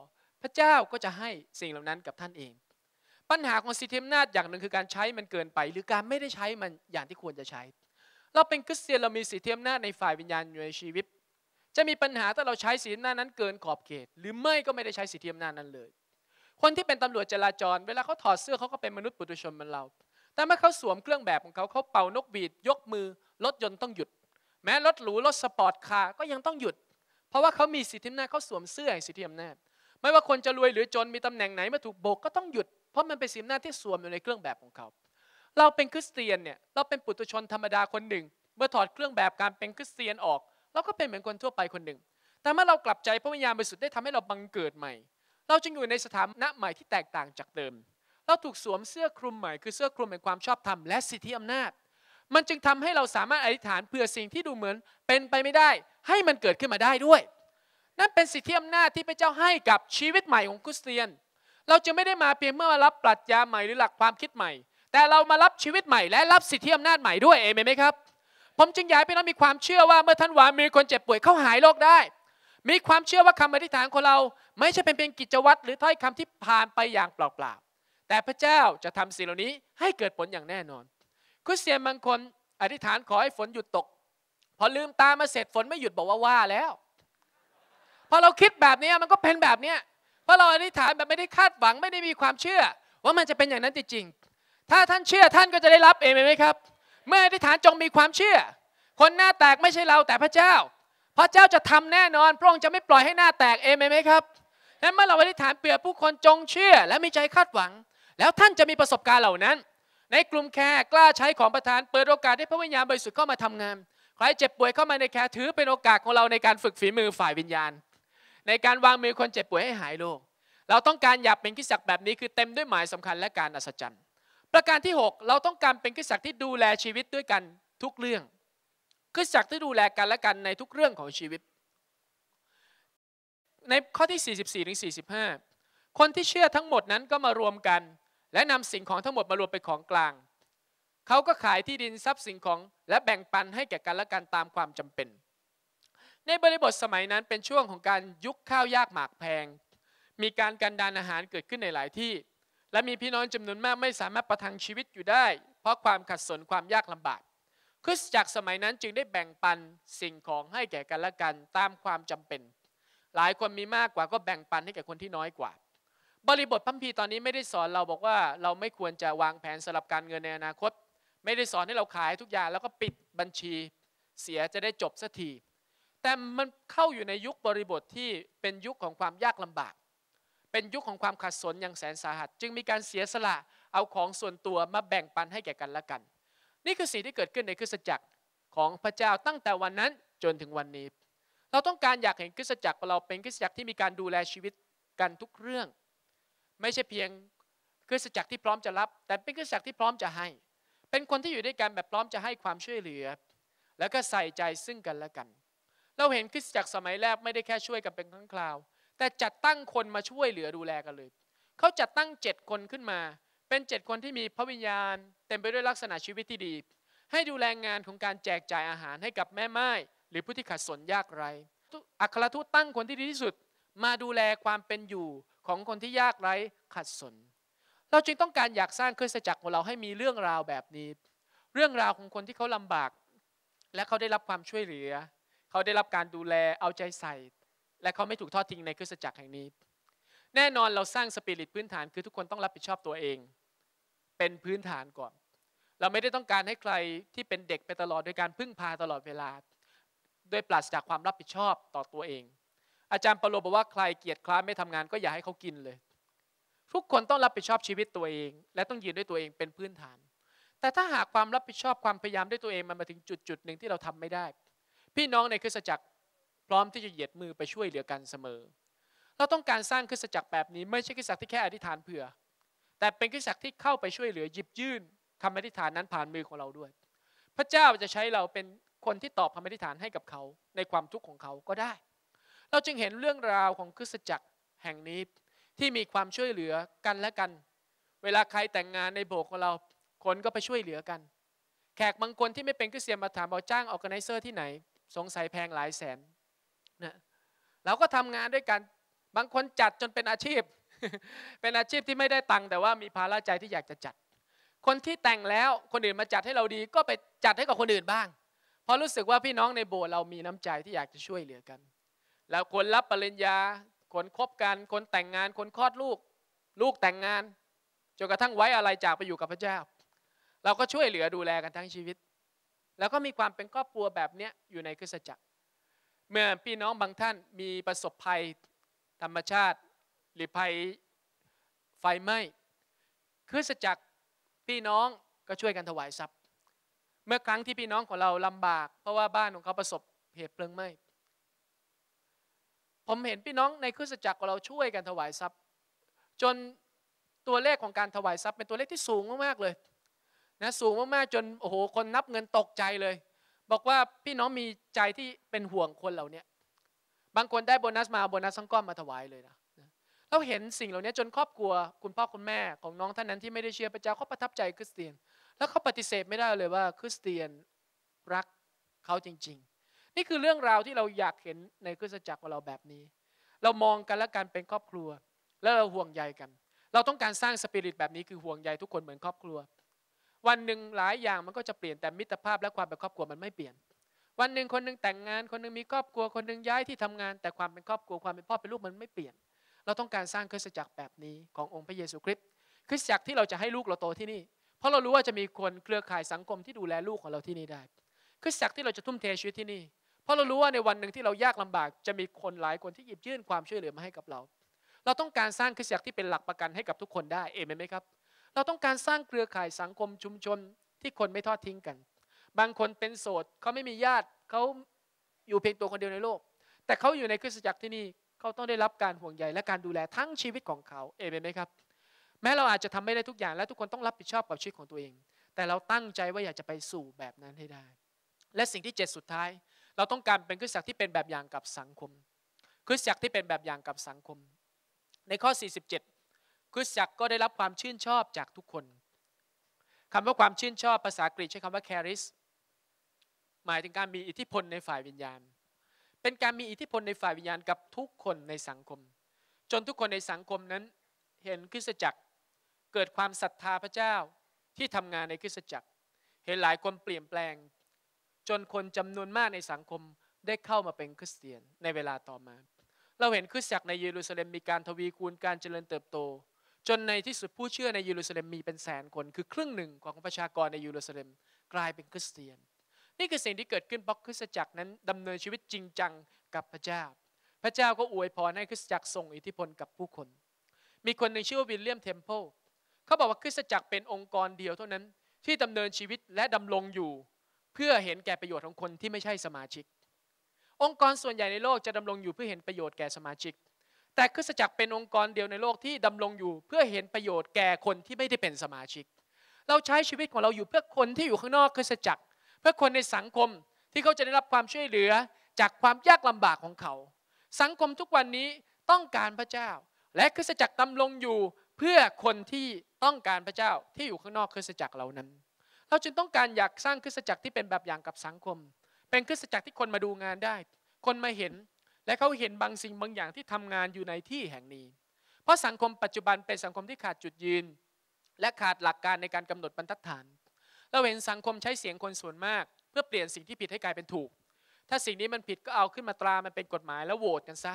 พระเจ้าก็จะให้สิ่งเหล่านั้นกับท่านเองปัญหาของสิทธิอำนาจอย่างหนึ่งคือการใช้มันเกินไปหรือการไม่ได้ใช้มันอย่างที่ควรจะใช้เราเป็นคริสเตียนเรามีสิทธิอำนาจในฝ่ายวิญญาณอยู่ในชีวิตจะมีปัญหาถ้าเราใช้สิทธิอำนาจนั้นเกินขอบเขตหรือไม่ก็ไม่ได้ใช้สิทธิอำนาจนั้นเลยคนที่เป็นตำรวจจราจรเวลาเขาถอดเสื้อเขาก็เป็นมนุษย์ปุถุชนเหมือนเราแต่เมื่อเขาสวมเครื่องแบบของเขาเขาเป่านกบีดยกมือรถยนต์ต้องหยุดแม้รถหรูรถสปอร์ตคาร์ก็ยังต้องหยุดเพราะว่าเขามีสิทธิอำนาจเขาสวมเสื้อสิทธิอำนาจไม่ว่าคนจะรวยหรือจนมีตำแหน่งไหนมาถูกโบกก็ต้องหยุดเพราะมันเป็นสิทธิอำนาจที่สวมอยู่ในเครื่องแบบของเขาเราเป็นคริสเตียนเนี่ยเราเป็นปุถุชนธรรมดาคนหนึ่งเมื่อถอดเครื่องแบบการเป็นคริสเตียนออกเราก็เป็นเหมือนคนทั่วไปคนหนึ่งแต่เมื่อเรากลับใจพระวิญญาณบริสุทธิ์ได้ทำให้เราบังเกิดใหม่เราจึงอยู่ในสถานะใหม่ที่แตกต่างจากเดิมเราถูกสวมเสื้อคลุมใหม่คือเสื้อคลุมแห่งความชอบธรรมและสิทธิอำนาจมันจึงทำให้เราสามารถอธิษฐานเพื่อสิ่งที่ดูเหมือนเป็นไปไม่ได้ให้มันเกิดขึ้นมาได้ด้วยนั่นเป็นสิทธิอำนาจที่พระเจ้าให้กับชีวิตใหม่ของคริสเตียนเราจึงไม่ได้มาเพียงเมื่อรับปรัชญาใหม่หรือหลักความคิดใหม่แต่เรามารับชีวิตใหม่และรับสิทธิอำนาจใหม่ด้วยเอเมนไหมครับผมจึงอยากให้พี่น้องมีความเชื่อว่าเมื่อท่านวางมือคนเจ็บป่วยเขาหายโรคได้มีความเชื่อว่าคำอธิษฐานของเราไม่ใช่เป็นเพียงกิจวัตรหรือถ้อยคำที่ผ่านไปอย่างเปล่าๆแต่พระเจ้าจะทำสิ่งเหล่านี้ให้เกิดผลอย่างแน่นอนคริสเตียนบางคนอธิษฐานขอให้ฝนหยุดตกพอลืมตามาเสร็จฝนไม่หยุดบอกว่าแล้วพอเราคิดแบบนี้มันก็เป็นแบบนี้เพราะเราอธิษฐานแบบไม่ได้คาดหวังไม่ได้มีความเชื่อว่ามันจะเป็นอย่างนั้นจริงๆถ้าท่านเชื่อท่านก็จะได้รับเองไหมครับเมื่ออธิษฐานจงมีความเชื่อคนหน้าแตกไม่ใช่เราแต่พระเจ้าพระเจ้าจะทำแน่นอนพระองค์จะไม่ปล่อยให้หน้าแตกเองไหมครับนั้นเมื่อเราอธิษฐานเปรียบผู้คนจงเชื่อและมีใจคาดหวังแล้วท่านจะมีประสบการณ์เหล่านั้นในกลุ่มแคร์กล้าใช้ของประทานเปิดโอกาสให้พระวิญญาณบริสุทธิ์เข้ามาทำงานใครเจ็บป่วยเข้ามาในแคร์ถือเป็นโอกาสของเราในการฝึกฝีมือฝ่ายวิญญาณในการวางมือคนเจ็บป่วยให้หายโรคเราต้องการอยากเป็นคริสตจักรแบบนี้คือเต็มด้วยหมายสำคัญและการอัศจรรย์ประการที่6เราต้องการเป็นคริสตจักรที่ดูแลชีวิตด้วยกันทุกเรื่องคริสตจักรที่ดูแลกันและกันในทุกเรื่องของชีวิตในข้อที่44ถึง45คนที่เชื่อทั้งหมดนั้นก็มารวมกันและนำสิ่งของทั้งหมดมารวมเป็นของกลางเขาก็ขายที่ดินทรัพย์สิ่งของและแบ่งปันให้แก่กันและกันตามความจำเป็นในบริบทสมัยนั้นเป็นช่วงของการยุคข้าวยากหมากแพงมีการกันดานอาหารเกิดขึ้นในหลายที่และมีพี่น้องจำนวนมากไม่สามารถประทังชีวิตอยู่ได้เพราะความขัดสนความยากลำบากคริสตจักรสมัยนั้นจึงได้แบ่งปันสิ่งของให้แก่กันและกันตามความจำเป็นหลายคนมีมากกว่าก็แบ่งปันให้แก่คนที่น้อยกว่าบริบทพระคัมภีร์ตอนนี้ไม่ได้สอนเราบอกว่าเราไม่ควรจะวางแผนสำหรับการเงินในอนาคตไม่ได้สอนให้เราขายทุกอย่างแล้วก็ปิดบัญชีเสียจะได้จบสักทีแต่มันเข้าอยู่ในยุคบริบทที่เป็นยุคของความยากลำบากเป็นยุคของความขัดสนอย่างแสนสาหัสจึงมีการเสียสละเอาของส่วนตัวมาแบ่งปันให้แก่กันและกันนี่คือสิ่งที่เกิดขึ้นในคริสตจักรของพระเจ้าตั้งแต่วันนั้นจนถึงวันนี้เราต้องการอยากเห็นคริสตจักรเราเป็นคริสตจักรที่มีการดูแลชีวิตกันทุกเรื่องไม่ใช่เพียงคริสตจักรที่พร้อมจะรับแต่เป็นคริสตจักรที่พร้อมจะให้เป็นคนที่อยู่ด้วยกันแบบพร้อมจะให้ความช่วยเหลือแล้วก็ใส่ใจซึ่งกันและกันเราเห็นคริสตจักรสมัยแรกไม่ได้แค่ช่วยกันเป็นครั้งคราว แต่จัดตั้งคนมาช่วยเหลือดูแลกันเลยเขาจัดตั้ง7คนขึ้นมาเป็น7คนที่มีพระวิญญาณเต็มไปด้วยลักษณะชีวิตที่ดีให้ดูแลงานของการแจกจ่ายอาหารให้กับแม่ม่ายหรือผู้ที่ขัดสนยากไร้อัครทูตตั้งคนที่ดีที่สุดมาดูแลความเป็นอยู่ของคนที่ยากไร้ขัดสนเราจึงต้องการอยากสร้างคริสตจักรของเราให้มีเรื่องราวแบบนี้เรื่องราวของคนที่เขาลำบากและเขาได้รับความช่วยเหลือเขาได้รับการดูแลเอาใจใส่และเขาไม่ถูกทอดทิ้งในคริสตจักรแห่งนี้แน่นอนเราสร้างสปิริตพื้นฐานคือทุกคนต้องรับผิดชอบตัวเองเป็นพื้นฐานก่อนเราไม่ได้ต้องการให้ใครที่เป็นเด็กไปตลอดโดยการพึ่งพาตลอดเวลาโดยปราศจากความรับผิดชอบต่อตัวเองอาจารย์เปาโลบอกว่าใครเกียจคร้านไม่ทำงานก็อย่าให้เขากินเลยทุกคนต้องรับผิดชอบชีวิตตัวเองและต้องยืนด้วยตัวเองเป็นพื้นฐานแต่ถ้าหากความรับผิดชอบความพยายามด้วยตัวเองมันมาถึงจุดหนึ่งที่เราทำไม่ได้พี่น้องในคริสตจักรพร้อมที่จะเหยียดมือไปช่วยเหลือกันเสมอเราต้องการสร้างคริสตจักรแบบนี้ไม่ใช่คริสตจักรที่แค่อธิษฐานเผื่อแต่เป็นคริสตจักรที่เข้าไปช่วยเหลือหยิบยื่นคำอธิษฐานนั้นผ่านมือของเราด้วยพระเจ้าจะใช้เราเป็นคนที่ตอบคำอธิษฐานให้กับเขาในความทุกข์ของเขาก็ได้เราจึงเห็นเรื่องราวของคริสตจักรแห่งนี้ที่มีความช่วยเหลือกันและกันเวลาใครแต่งงานในโบสถ์ของเราคนก็ไปช่วยเหลือกันแขกบางคนที่ไม่เป็นคริสเตียนมาถามว่าจ้างออร์แกไนเซอร์ที่ไหนสงสัยแพงหลายแสนนะเราก็ทำงานด้วยกันบางคนจัดจนเป็นอาชีพ เป็นอาชีพที่ไม่ได้ตังค์แต่ว่ามีภาระใจที่อยากจะจัดคนที่แต่งแล้วคนอื่นมาจัดให้เราดีก็ไปจัดให้กับคนอื่นบ้างเพราะรู้สึกว่าพี่น้องในโบสถ์เรามีน้ำใจที่อยากจะช่วยเหลือกันแล้วคนรับปริญญาคนคบกันคนแต่งงานคนคลอดลูกลูกแต่งงานจนกระทั่งไว้อะไรจากไปอยู่กับพระเจ้าเราก็ช่วยเหลือดูแลกันทั้งชีวิตแล้วก็มีความเป็นครอบครัวแบบนี้อยู่ในคริสตจักรเมื่อพี่น้องบางท่านมีประสบภัยธรรมชาติหรือภัยไฟไหม้คริสตจักรพี่น้องก็ช่วยกันถวายทรัพย์เมื่อครั้งที่พี่น้องของเราลำบากเพราะว่าบ้านของเขาประสบเหตุเพลิงไหม้ผมเห็นพี่น้องในคริสตจักรของเราช่วยกันถวายทรัพย์จนตัวเลขของการถวายทรัพย์เป็นตัวเลขที่สูงมากๆเลยนะสูงมากๆจนโอ้โหคนนับเงินตกใจเลยบอกว่าพี่น้องมีใจที่เป็นห่วงคนเหล่านี้บางคนได้โบนัสมาโบนัสทั้งก้อนมาถวายเลยนะเราเห็นสิ่งเหล่านี้จนครอบครัวคุณพ่อคุณแม่ของน้องท่านนั้นที่ไม่ได้เชื่อพระเจ้าเขาประทับใจคริสเตียนแล้วเขาปฏิเสธไม่ได้เลยว่าคริสเตียนรักเขาจริงๆนี่คือเรื่องราวที่เราอยากเห็นในคริสตจักรของเราแบบนี้เรามองกันและกันเป็นครอบครัวแล้วเราห่วงใยกันเราต้องการสร้างสปิริตแบบนี้คือห่วงใยทุกคนเหมือนครอบครัววันหนึ่งหลายอย่างมันก็จะเปลี่ยนแต่มิตรภาพและความเป็นครอบครัวมันไม่เปลี่ยนวันหนึ่งคนนึงแต่งงานคนนึงมีครอบครัวคนนึงย้ายที่ทำงานแต่ความเป็นครอบครัวความเป็นพ่อเป็นลูกมันไม่เปลี่ยนเราต้องการสร้างคริสตจักรแบบนี้ขององค์พระเยซูคริสต์คริสตจักรที่เราจะให้ลูกเราโตที่นี่เพราะเรารู้ว่าจะมีคนเครือข่ายสังคมที่ดูแลลูกของเราที่นี่ได้คริสตจักรที่เราจะทุ่มเทชีวิตที่นี่เพราะเรารู้ว่าในวันหนึ่งที่เรายากลำบากจะมีคนหลายคนที่หยิบยื่นความช่วยเหลือมาให้กับเราเราต้องการสร้างคริสตจักรที่เป็นหลักประกันให้กับทุกคนได้เอเมนไหมครับเราต้องการสร้างเครือข่ายสังคมชุมชนที่คนไม่ทอดทิ้งกันบางคนเป็นโสดเขาไม่มีญาติเขาอยู่เพียงตัวคนเดียวในโลกแต่เขาอยู่ในคริสตจักรที่นี่เขาต้องได้รับการห่วงใยและการดูแลทั้งชีวิตของเขาเอเมนไหมครับแม้เราอาจจะทำไม่ได้ทุกอย่างและทุกคนต้องรับผิดชอบกับชีวิตของตัวเองแต่เราตั้งใจว่าอยากจะไปสู่แบบนั้นให้ได้และสิ่งที่7สุดท้ายเราต้องการเป็นคริสตจักรที่เป็นแบบอย่างกับสังคมคริสตจักรที่เป็นแบบอย่างกับสังคมในข้อ47คริสตจักรก็ได้รับความชื่นชอบจากทุกคนคำว่าความชื่นชอบภาษากรีกใช้คำว่า charis หมายถึงการมีอิทธิพลในฝ่ายวิญญาณเป็นการมีอิทธิพลในฝ่ายวิญญาณกับทุกคนในสังคมจนทุกคนในสังคมนั้นเห็นคริสตจักรเกิดความศรัทธาพระเจ้าที่ทำงานในคริสตจักรเห็นหลายคนเปลี่ยนแปลงจนคนจำนวนมากในสังคมได้เข้ามาเป็นคริสเตียนในเวลาต่อมาเราเห็นคริสตจักรในเยรูซาเล็มมีการทวีคูณการเจริญเติบโตจนในที่สุดผู้เชื่อในเยรูซาเล็มมีเป็นแสนคนคือครึ่งหนึ่งของประชากรในเยรูซาเล็มกลายเป็นคริสเตียนนี่คือสิ่งที่เกิดขึ้นเพราะคริสตจักรนั้นดำเนินชีวิตจริงจังกับพระเจ้าพระเจ้าก็อวยพรให้คริสตจักรส่งอิทธิพลกับผู้คนมีคนหนึ่งชื่อว่าวิลเลียมเทมเพิลเขาบอกว่าคริสตจักรเป็นองค์กรเดียวเท่านั้นที่ดำเนินชีวิตและดำรงอยู่เพื่อเห็นแก่ประโยชน์ของคนที่ไม่ใช่สมาชิกองค์กรส่วนใหญ่ในโลกจะดำรงอยู่เพื่อเห็นประโยชน์แก่สมาชิกแต่คริสตจักรเป็นองค์กรเดียวในโลกที่ดำรงอยู่เพื่อเห็นประโยชน์แก่คนที่ไม่ได้เป็นสมาชิกเราใช้ชีวิตของเราอยู่เพื่อคนที่อยู่ข้างนอกคริสตจักรเพื่อคนในสังคมที่เขาจะได้รับความช่วยเหลือจากความยากลำบากของเขาสังคมทุกวันนี้ ต้องการพระเจ้าและคริสตจักรดำรงอยู่เพื่อคนที่ต้องการพระเจ้าที่อยู่ข้างนอกคริสตจักรเหล่านั้นเราจึงต้องการอยากสร้างคริสตจักรที่เป็นแบบอย่างกับสังคมเป็นคริสตจักรที่คนมาดูงานได้คนมาเห็นและเขาเห็นบางสิ่งบางอย่างที่ทำงานอยู่ในที่แห่งนี้เพราะสังคมปัจจุบันเป็นสังคมที่ขาดจุดยืนและขาดหลักการในการกำหนดบรรทัดฐานเราเห็นสังคมใช้เสียงคนส่วนมากเพื่อเปลี่ยนสิ่งที่ผิดให้กลายเป็นถูกถ้าสิ่งนี้มันผิดก็เอาขึ้นมาตรามันเป็นกฎหมายแล้วโหวตกันซะ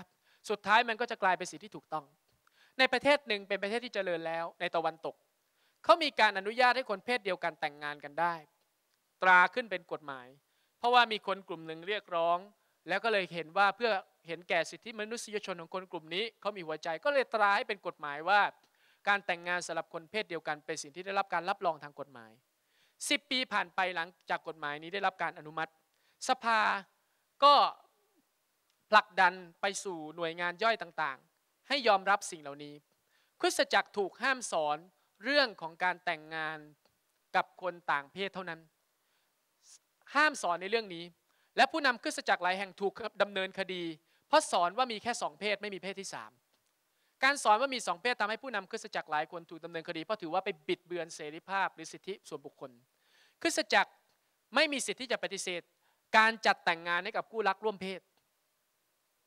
สุดท้ายมันก็จะกลายเป็นสิ่งที่ถูกต้องในประเทศหนึ่งเป็นประเทศที่เจริญแล้วในตะวันตกเขามีการอนุญาตให้คนเพศเดียวกันแต่งงานกันได้ตราขึ้นเป็นกฎหมายเพราะว่ามีคนกลุ่มหนึ่งเรียกร้องแล้วก็เลยเห็นว่าเพื่อเห็นแก่สิทธิมนุษยชนของคนกลุ่มนี้เขามีหัวใจก็เลยตราให้เป็นกฎหมายว่าการแต่งงานสำหรับคนเพศเดียวกันเป็นสิ่งที่ได้รับการรับรองทางกฎหมาย10 ปีผ่านไปหลังจากกฎหมายนี้ได้รับการอนุมัติสภาก็ผลักดันไปสู่หน่วยงานย่อยต่างๆให้ยอมรับสิ่งเหล่านี้คริสตจักรถูกห้ามสอนเรื่องของการแต่งงานกับคนต่างเพศเท่านั้นห้ามสอนในเรื่องนี้และผู้นำคริสตจักรหลายแห่งถูกดำเนินคดีเพราะสอนว่ามีแค่2เพศไม่มีเพศที่3การสอนว่ามี2เพศทำให้ผู้นำคริสตจักรหลายคนถูกดำเนินคดีเพราะถือว่าไปบิดเบือนเสรีภาพหรือสิทธิส่วนบุคคลคริสตจักรไม่มีสิทธิที่จะปฏิเสธการจัดแต่งงานให้กับคู่รักร่วมเพศ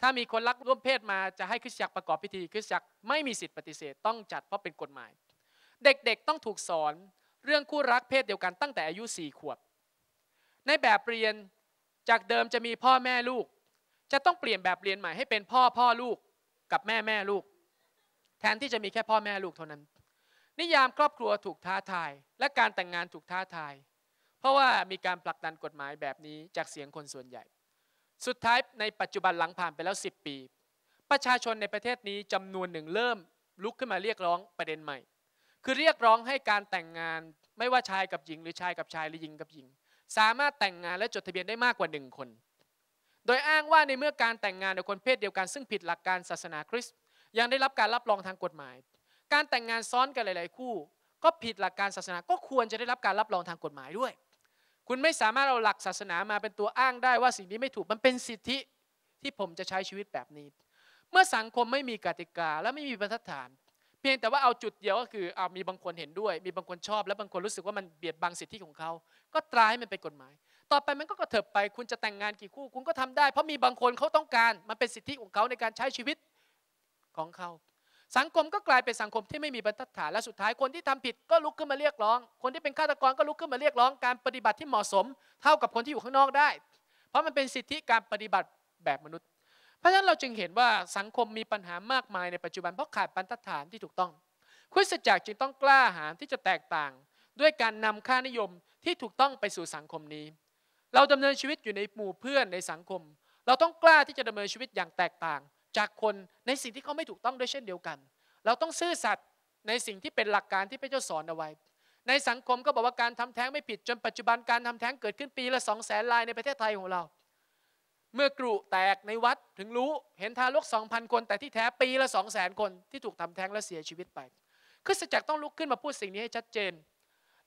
ถ้ามีคนรักร่วมเพศมาจะให้คริสตจักรประกอบพิธีคริสตจักรไม่มีสิทธิปฏิเสธต้องจัดเพราะเป็นกฎหมายเด็กๆต้องถูกสอนเรื่องคู่รักเพศเดียวกันตั้งแต่อายุ4 ขวบในแบบเรียนจากเดิมจะมีพ่อแม่ลูกจะต้องเปลี่ยนแบบเรียนใหม่ให้เป็นพ่อลูกกับแม่ลูกแทนที่จะมีแค่พ่อแม่ลูกเท่านั้นนิยามครอบครัวถูกท้าทายและการแต่งงานถูกท้าทายเพราะว่ามีการผลักดันกฎหมายแบบนี้จากเสียงคนส่วนใหญ่สุดท้ายในปัจจุบันหลังผ่านไปแล้ว10 ปีประชาชนในประเทศนี้จำนวนหนึ่งเริ่มลุกขึ้นมาเรียกร้องประเด็นใหม่คือเรียกร้องให้การแต่งงานไม่ว่าชายกับหญิงหรือชายกับชายหรือหญิงกับหญิงสามารถแต่งงานและจดทะเบียนได้มากกว่า1 คนโดยอ้างว่าในเมื่อการแต่งงานโดยคนเพศเดียวกันซึ่งผิดหลักการศาสนาคริสต์ยังได้รับการรับรองทางกฎหมายการแต่งงานซ้อนกันหลายๆคู่ก็ผิดหลักการศาสนาก็ควรจะได้รับการรับรองทางกฎหมายด้วยคุณไม่สามารถเอาหลักศาสนามาเป็นตัวอ้างได้ว่าสิ่งนี้ไม่ถูกมันเป็นสิทธิที่ผมจะใช้ชีวิตแบบนี้เมื่อสังคมไม่มีกติกาและไม่มีบรรทัดฐานเพียงแต่ว่าเอาจุดเดียวก็คือเอามีบางคนเห็นด้วยมีบางคนชอบและบางคนรู้สึกว่ามันเบียดบังสิทธิของเขาก็ตราให้มันเป็นกฎหมายต่อไปมันก็กระเถิบไปคุณจะแต่งงานกี่คู่คุณก็ทำได้เพราะมีบางคนเขาต้องการมันเป็นสิทธิของเขาในการใช้ชีวิตของเขาสังคมก็กลายเป็นสังคมที่ไม่มีบรรทัดฐานและสุดท้ายคนที่ทำผิดก็ลุกขึ้นมาเรียกร้องคนที่เป็นฆาตกรก็ลุกขึ้นมาเรียกร้องการปฏิบัติที่เหมาะสมเท่ากับคนที่อยู่ข้างนอกได้เพราะมันเป็นสิทธิการปฏิบัติแบบมนุษย์เพราะฉะนั้นเราจึงเห็นว่าสังคมมีปัญหามากมายในปัจจุบันเพราะขาดบรรทัดฐานที่ถูกต้องคริสตจักรจึงต้องกล้าหาญที่จะแตกต่างด้วยการนำค่านิยมที่ถูกต้องไปสู่สังคมนี้เราดำเนินชีวิตอยู่ในหมู่เพื่อนในสังคมเราต้องกล้าที่จะดำเนินชีวิตอย่างแตกต่างจากคนในสิ่งที่เขาไม่ถูกต้องด้วยเช่นเดียวกันเราต้องซื่อสัตย์ในสิ่งที่เป็นหลักการที่พระเจ้าสอนเอาไว้ในสังคมก็บอกว่าการทำแท้งไม่ผิดจนปัจจุบันการทำแท้งเกิดขึ้นปีละ200,000 รายในประเทศไทยของเราเมื่อกรุแตกในวัดถึงรู้เห็นทารก 2,000 คนแต่ที่แท้ปีละ 200,000 คนที่ถูกทำแท้งและเสียชีวิตไปคริสตจักรต้องลุกขึ้นมาพูดสิ่งนี้ให้ชัดเจน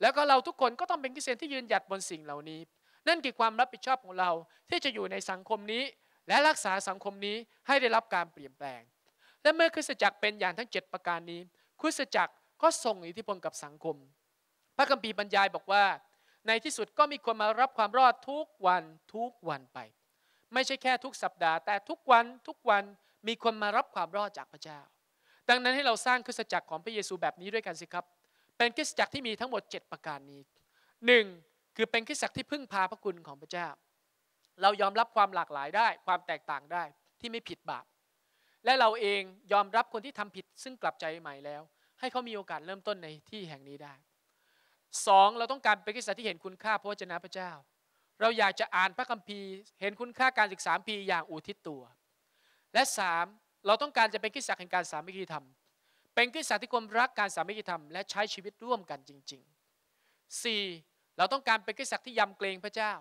แล้วก็เราทุกคนก็ต้องเป็นคริสเตียนที่ยืนหยัดบนสิ่งเหล่านี้นั่นคือความรับผิดชอบของเราที่จะอยู่ในสังคมนี้และรักษาสังคมนี้ให้ได้รับการเปลี่ยนแปลงและเมื่อคริสตจักรเป็นอย่างทั้ง7ประการนี้คริสตจักรก็ส่งอิทธิพลกับสังคมพระคัมภีร์บรรยายบอกว่าในที่สุดก็มีคนมารับความรอดทุกวันไปไม่ใช่แค่ทุกสัปดาห์แต่ทุกวันมีคนมารับความรอดจากพระเจ้าดังนั้นให้เราสร้างคริสตจักรของพระเยซูแบบนี้ด้วยกันสิครับเป็นคริสตจักรที่มีทั้งหมด7ประการนี้1คือเป็นคริสตจักรที่พึ่งพาพระคุณของพระเจ้าเรายอมรับความหลากหลายได้ความแตกต่างได้ที่ไม่ผิดบาปและเราเองยอมรับคนที่ทำผิดซึ่งกลับใจใหม่แล้วให้เขามีโอกาสเริ่มต้นในที่แห่งนี้ได้2เราต้องการเป็นคริสตจักรที่เห็นคุณค่าพระวจนะพระเจ้าเราอยากจะอ่านพระคัมภีร์เห็นคุณค่าการศึกษาพีอย่างอุทิศตัวและ3เราต้องการจะเป็นคริสตจักรแห่งการสามัคคีธรรมเป็นคริสตจักรที่คนรักการสามัคคีธรรมและใช้ชีวิตร่วมกันจริงๆ4เราต้องการเป็นคริสตจักรที่ยำเกรงพระเจ้า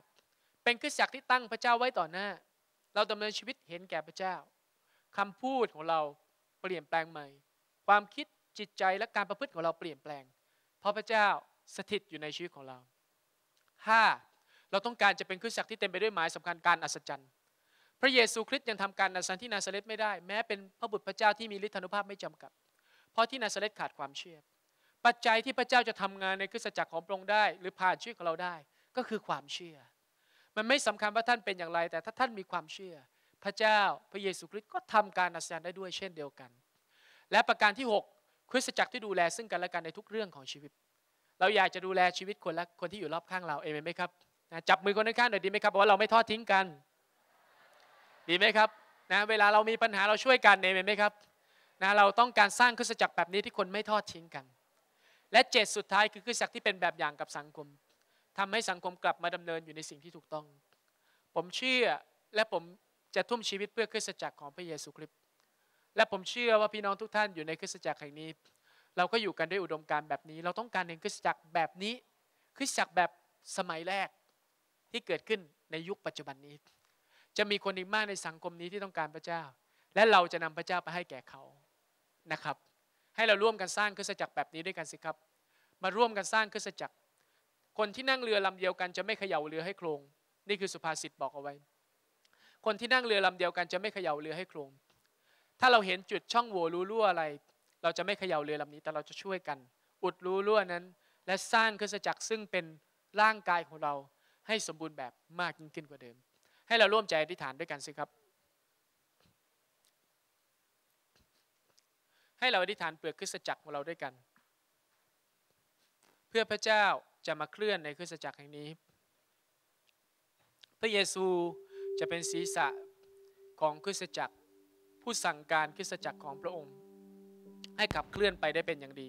เป็นคริสตจักรที่ตั้งพระเจ้าไว้ต่อหน้าเราดำเนินชีวิตเห็นแก่พระเจ้าคำพูดของเราเปลี่ยนแปลงใหม่ความคิดจิตใจและการประพฤติของเราเปลี่ยนแปลงเพราะพระเจ้าสถิตอยู่ในชีวิตของเรา5เราต้องการจะเป็นคริสตจักรที่เต็มไปด้วยหมายสำคัญการอัศจรรย์ พระเยซูคริสต์ยังทำการที่นาซาเรตไม่ได้แม้เป็นพระบุตรพระเจ้าที่มีฤทธานุภาพไม่จำกัดเพราะที่นาซาเรตขาดความเชื่อปัจจัยที่พระเจ้าจะทำงานในคริสตจักรของพระองค์ได้หรือผ่านชีวิตของเราได้ก็คือความเชื่อมันไม่สำคัญว่าท่านเป็นอย่างไรแต่ถ้าท่านมีความเชื่อพระเจ้าพระเยซูคริสต์ก็ทำการอัศจรรย์ได้ด้วยเช่นเดียวกันและประการที่6คริสตจักรที่ดูแลซึ่งกันและกันในทุกเรื่องของชีวิตเราอยากจะดูแลชีวิตคนและคนที่อยู่รอบข้างเราเอเมนไหมครับจับมือคนข้างๆหน่อยดีไหมครับว่าเราไม่ทอดทิ้งกันดีไหมครับเวลาเรามีปัญหาเราช่วยกันเอเมนไหมครับเราต้องการสร้างคริสตจักรแบบนี้ที่คนไม่ทอดทิ้งกันและ7สุดท้ายคือคริสตจักรที่เป็นแบบอย่างกับสังคมทำให้สังคมกลับมาดำเนินอยู่ในสิ่งที่ถูกต้องผมเชื่อและผมจะทุ่มชีวิตเพื่อคริสตจักรของพระเยซูคริสต์และผมเชื่อว่าพี่น้องทุกท่านอยู่ในคริสตจักรแห่งนี้เราก็อยู่กันด้วยอุดมการณ์แบบนี้เราต้องการเห็นคริสตจักรแบบนี้คริสตจักรแบบสมัยแรกที่เกิดขึ้นในยุคปัจจุบันนี้จะมีคนอีกมากในสังคมนี้ที่ต้องการพระเจ้าและเราจะนำพระเจ้าไปให้แก่เขานะครับให้เราร่วมกันสร้างคริสตจักรแบบนี้ด้วยกันสิครับมาร่วมกันสร้างคริสตจักรคนที่นั่งเรือลำเดียวกันจะไม่เขย่าเรือให้โคลงนี่คือสุภาษิตบอกเอาไว้คนที่นั่งเรือลำเดียวกันจะไม่เขย่าเรือให้โคลงถ้าเราเห็นจุดช่องโหว่รูรั่วอะไรเราจะไม่เขย่าเรือลำนี้แต่เราจะช่วยกันอุดรูรั่วนั้นและสร้างคริสตจักรซึ่งเป็นร่างกายของเราให้สมบูรณ์แบบมากยิ่งขึ้นกว่าเดิมให้เราร่วมใจอธิษฐานด้วยกันสิครับให้เราอธิษฐานเปลือกคริสตจักรของเราด้วยกันเพื่อพระเจ้าจะมาเคลื่อนในคริสตจักรแห่งนี้พระเยซูจะเป็นศีรษะของคริสตจักรผู้สั่งการคริสตจักรของพระองค์ให้ขับเคลื่อนไปได้เป็นอย่างดี